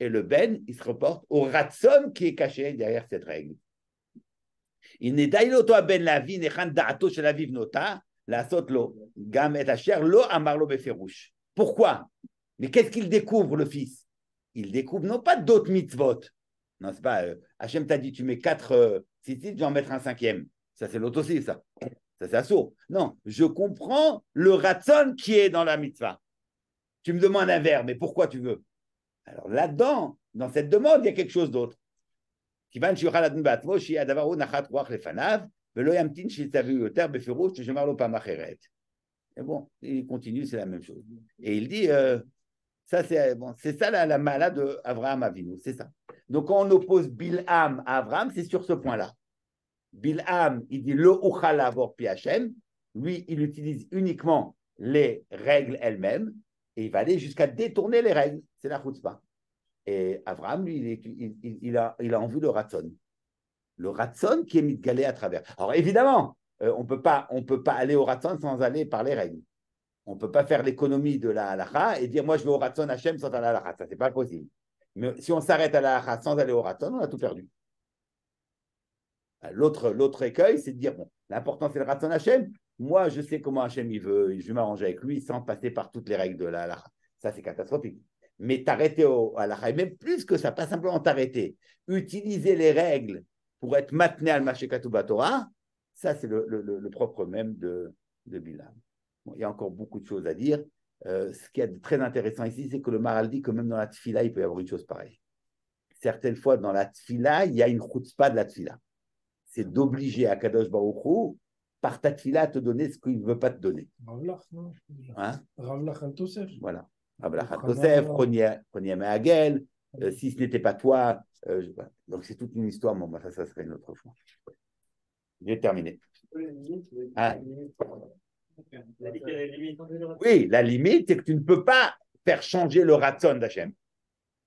et le ben, il se reporte au ratson qui est caché derrière cette règle. Il n'est d'ailleurs pas ben la vie, n'est pas d'ato chez la vive nota, la saute l'eau, gamme et achère l'eau à marlo beferouche. Pourquoi? Mais qu'est-ce qu'il découvre, le fils? Il découvre non pas d'autres mitzvot. Non, c'est pas Hachem t'a dit tu mets 4 tzitzit, je vais en mettre un 5e. Ça, c'est l'autre aussi, ça. Ça, c'est assourd. Non, je comprends le ratson qui est dans la mitzvah. Tu me demandes un verre, mais pourquoi tu veux? Alors là-dedans, dans cette demande, il y a quelque chose d'autre. Et bon, il continue, c'est la même chose. Et il dit... Ça, c'est bon, ça la mala de Avraham Avinu, c'est ça. Donc, quand on oppose Bilham à Avraham, c'est sur ce point-là. Bilham, il dit le uchala vor pi Hashem. Lui, il utilise uniquement les règles elles-mêmes et il va aller jusqu'à détourner les règles. C'est la chutzpah. Et Avraham, lui, il a en vue le ratson. Le ratson qui est mitgalé à travers. Alors, évidemment, on ne peut pas aller au ratson sans aller par les règles. On ne peut pas faire l'économie de la halakha et dire « Moi, je vais au ratson Hachem sans aller à la halakha ». Ça, ce n'est pas possible. Mais si on s'arrête à la halakha sans aller au ratson, on a tout perdu. L'autre écueil, c'est de dire « Bon, l'important, c'est le ratson Hachem. Moi, je sais comment Hachem il veut. Je vais m'arranger avec lui sans passer par toutes les règles de la halakha ». Ça, c'est catastrophique. Mais t'arrêter au halakha, et même plus que ça, pas simplement t'arrêter. Utiliser les règles pour être maintenu à l'mashekatu batorah, ça, c'est le propre même de Bilham. Il y a encore beaucoup de choses à dire. Ce qui est très intéressant ici, c'est que le Maral dit que même dans la tefila, il peut y avoir une chose pareille. Certaines fois, dans la tefila, il y a une chutzpah de la tefila. C'est d'obliger Akadosh Baruch Hu, par ta tefila, à te donner ce qu'il ne veut pas te donner. Rav Lachan Tosef. Voilà. Rav Lachan Tosef, Ronyam Hagel, si ce n'était pas toi. Donc, c'est toute une histoire, mais ça, ça serait une autre fois. J'ai terminé. Ah. Oui, la limite, c'est que tu ne peux pas faire changer le ratson d'Hachem.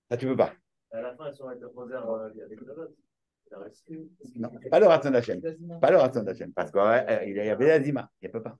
Ça, tu ne peux pas. À la fin, ils sont avec le poser avec le vote. Non, pas le ratson d'Hachem. Parce qu'il y avait l'azima. Il ne peut pas.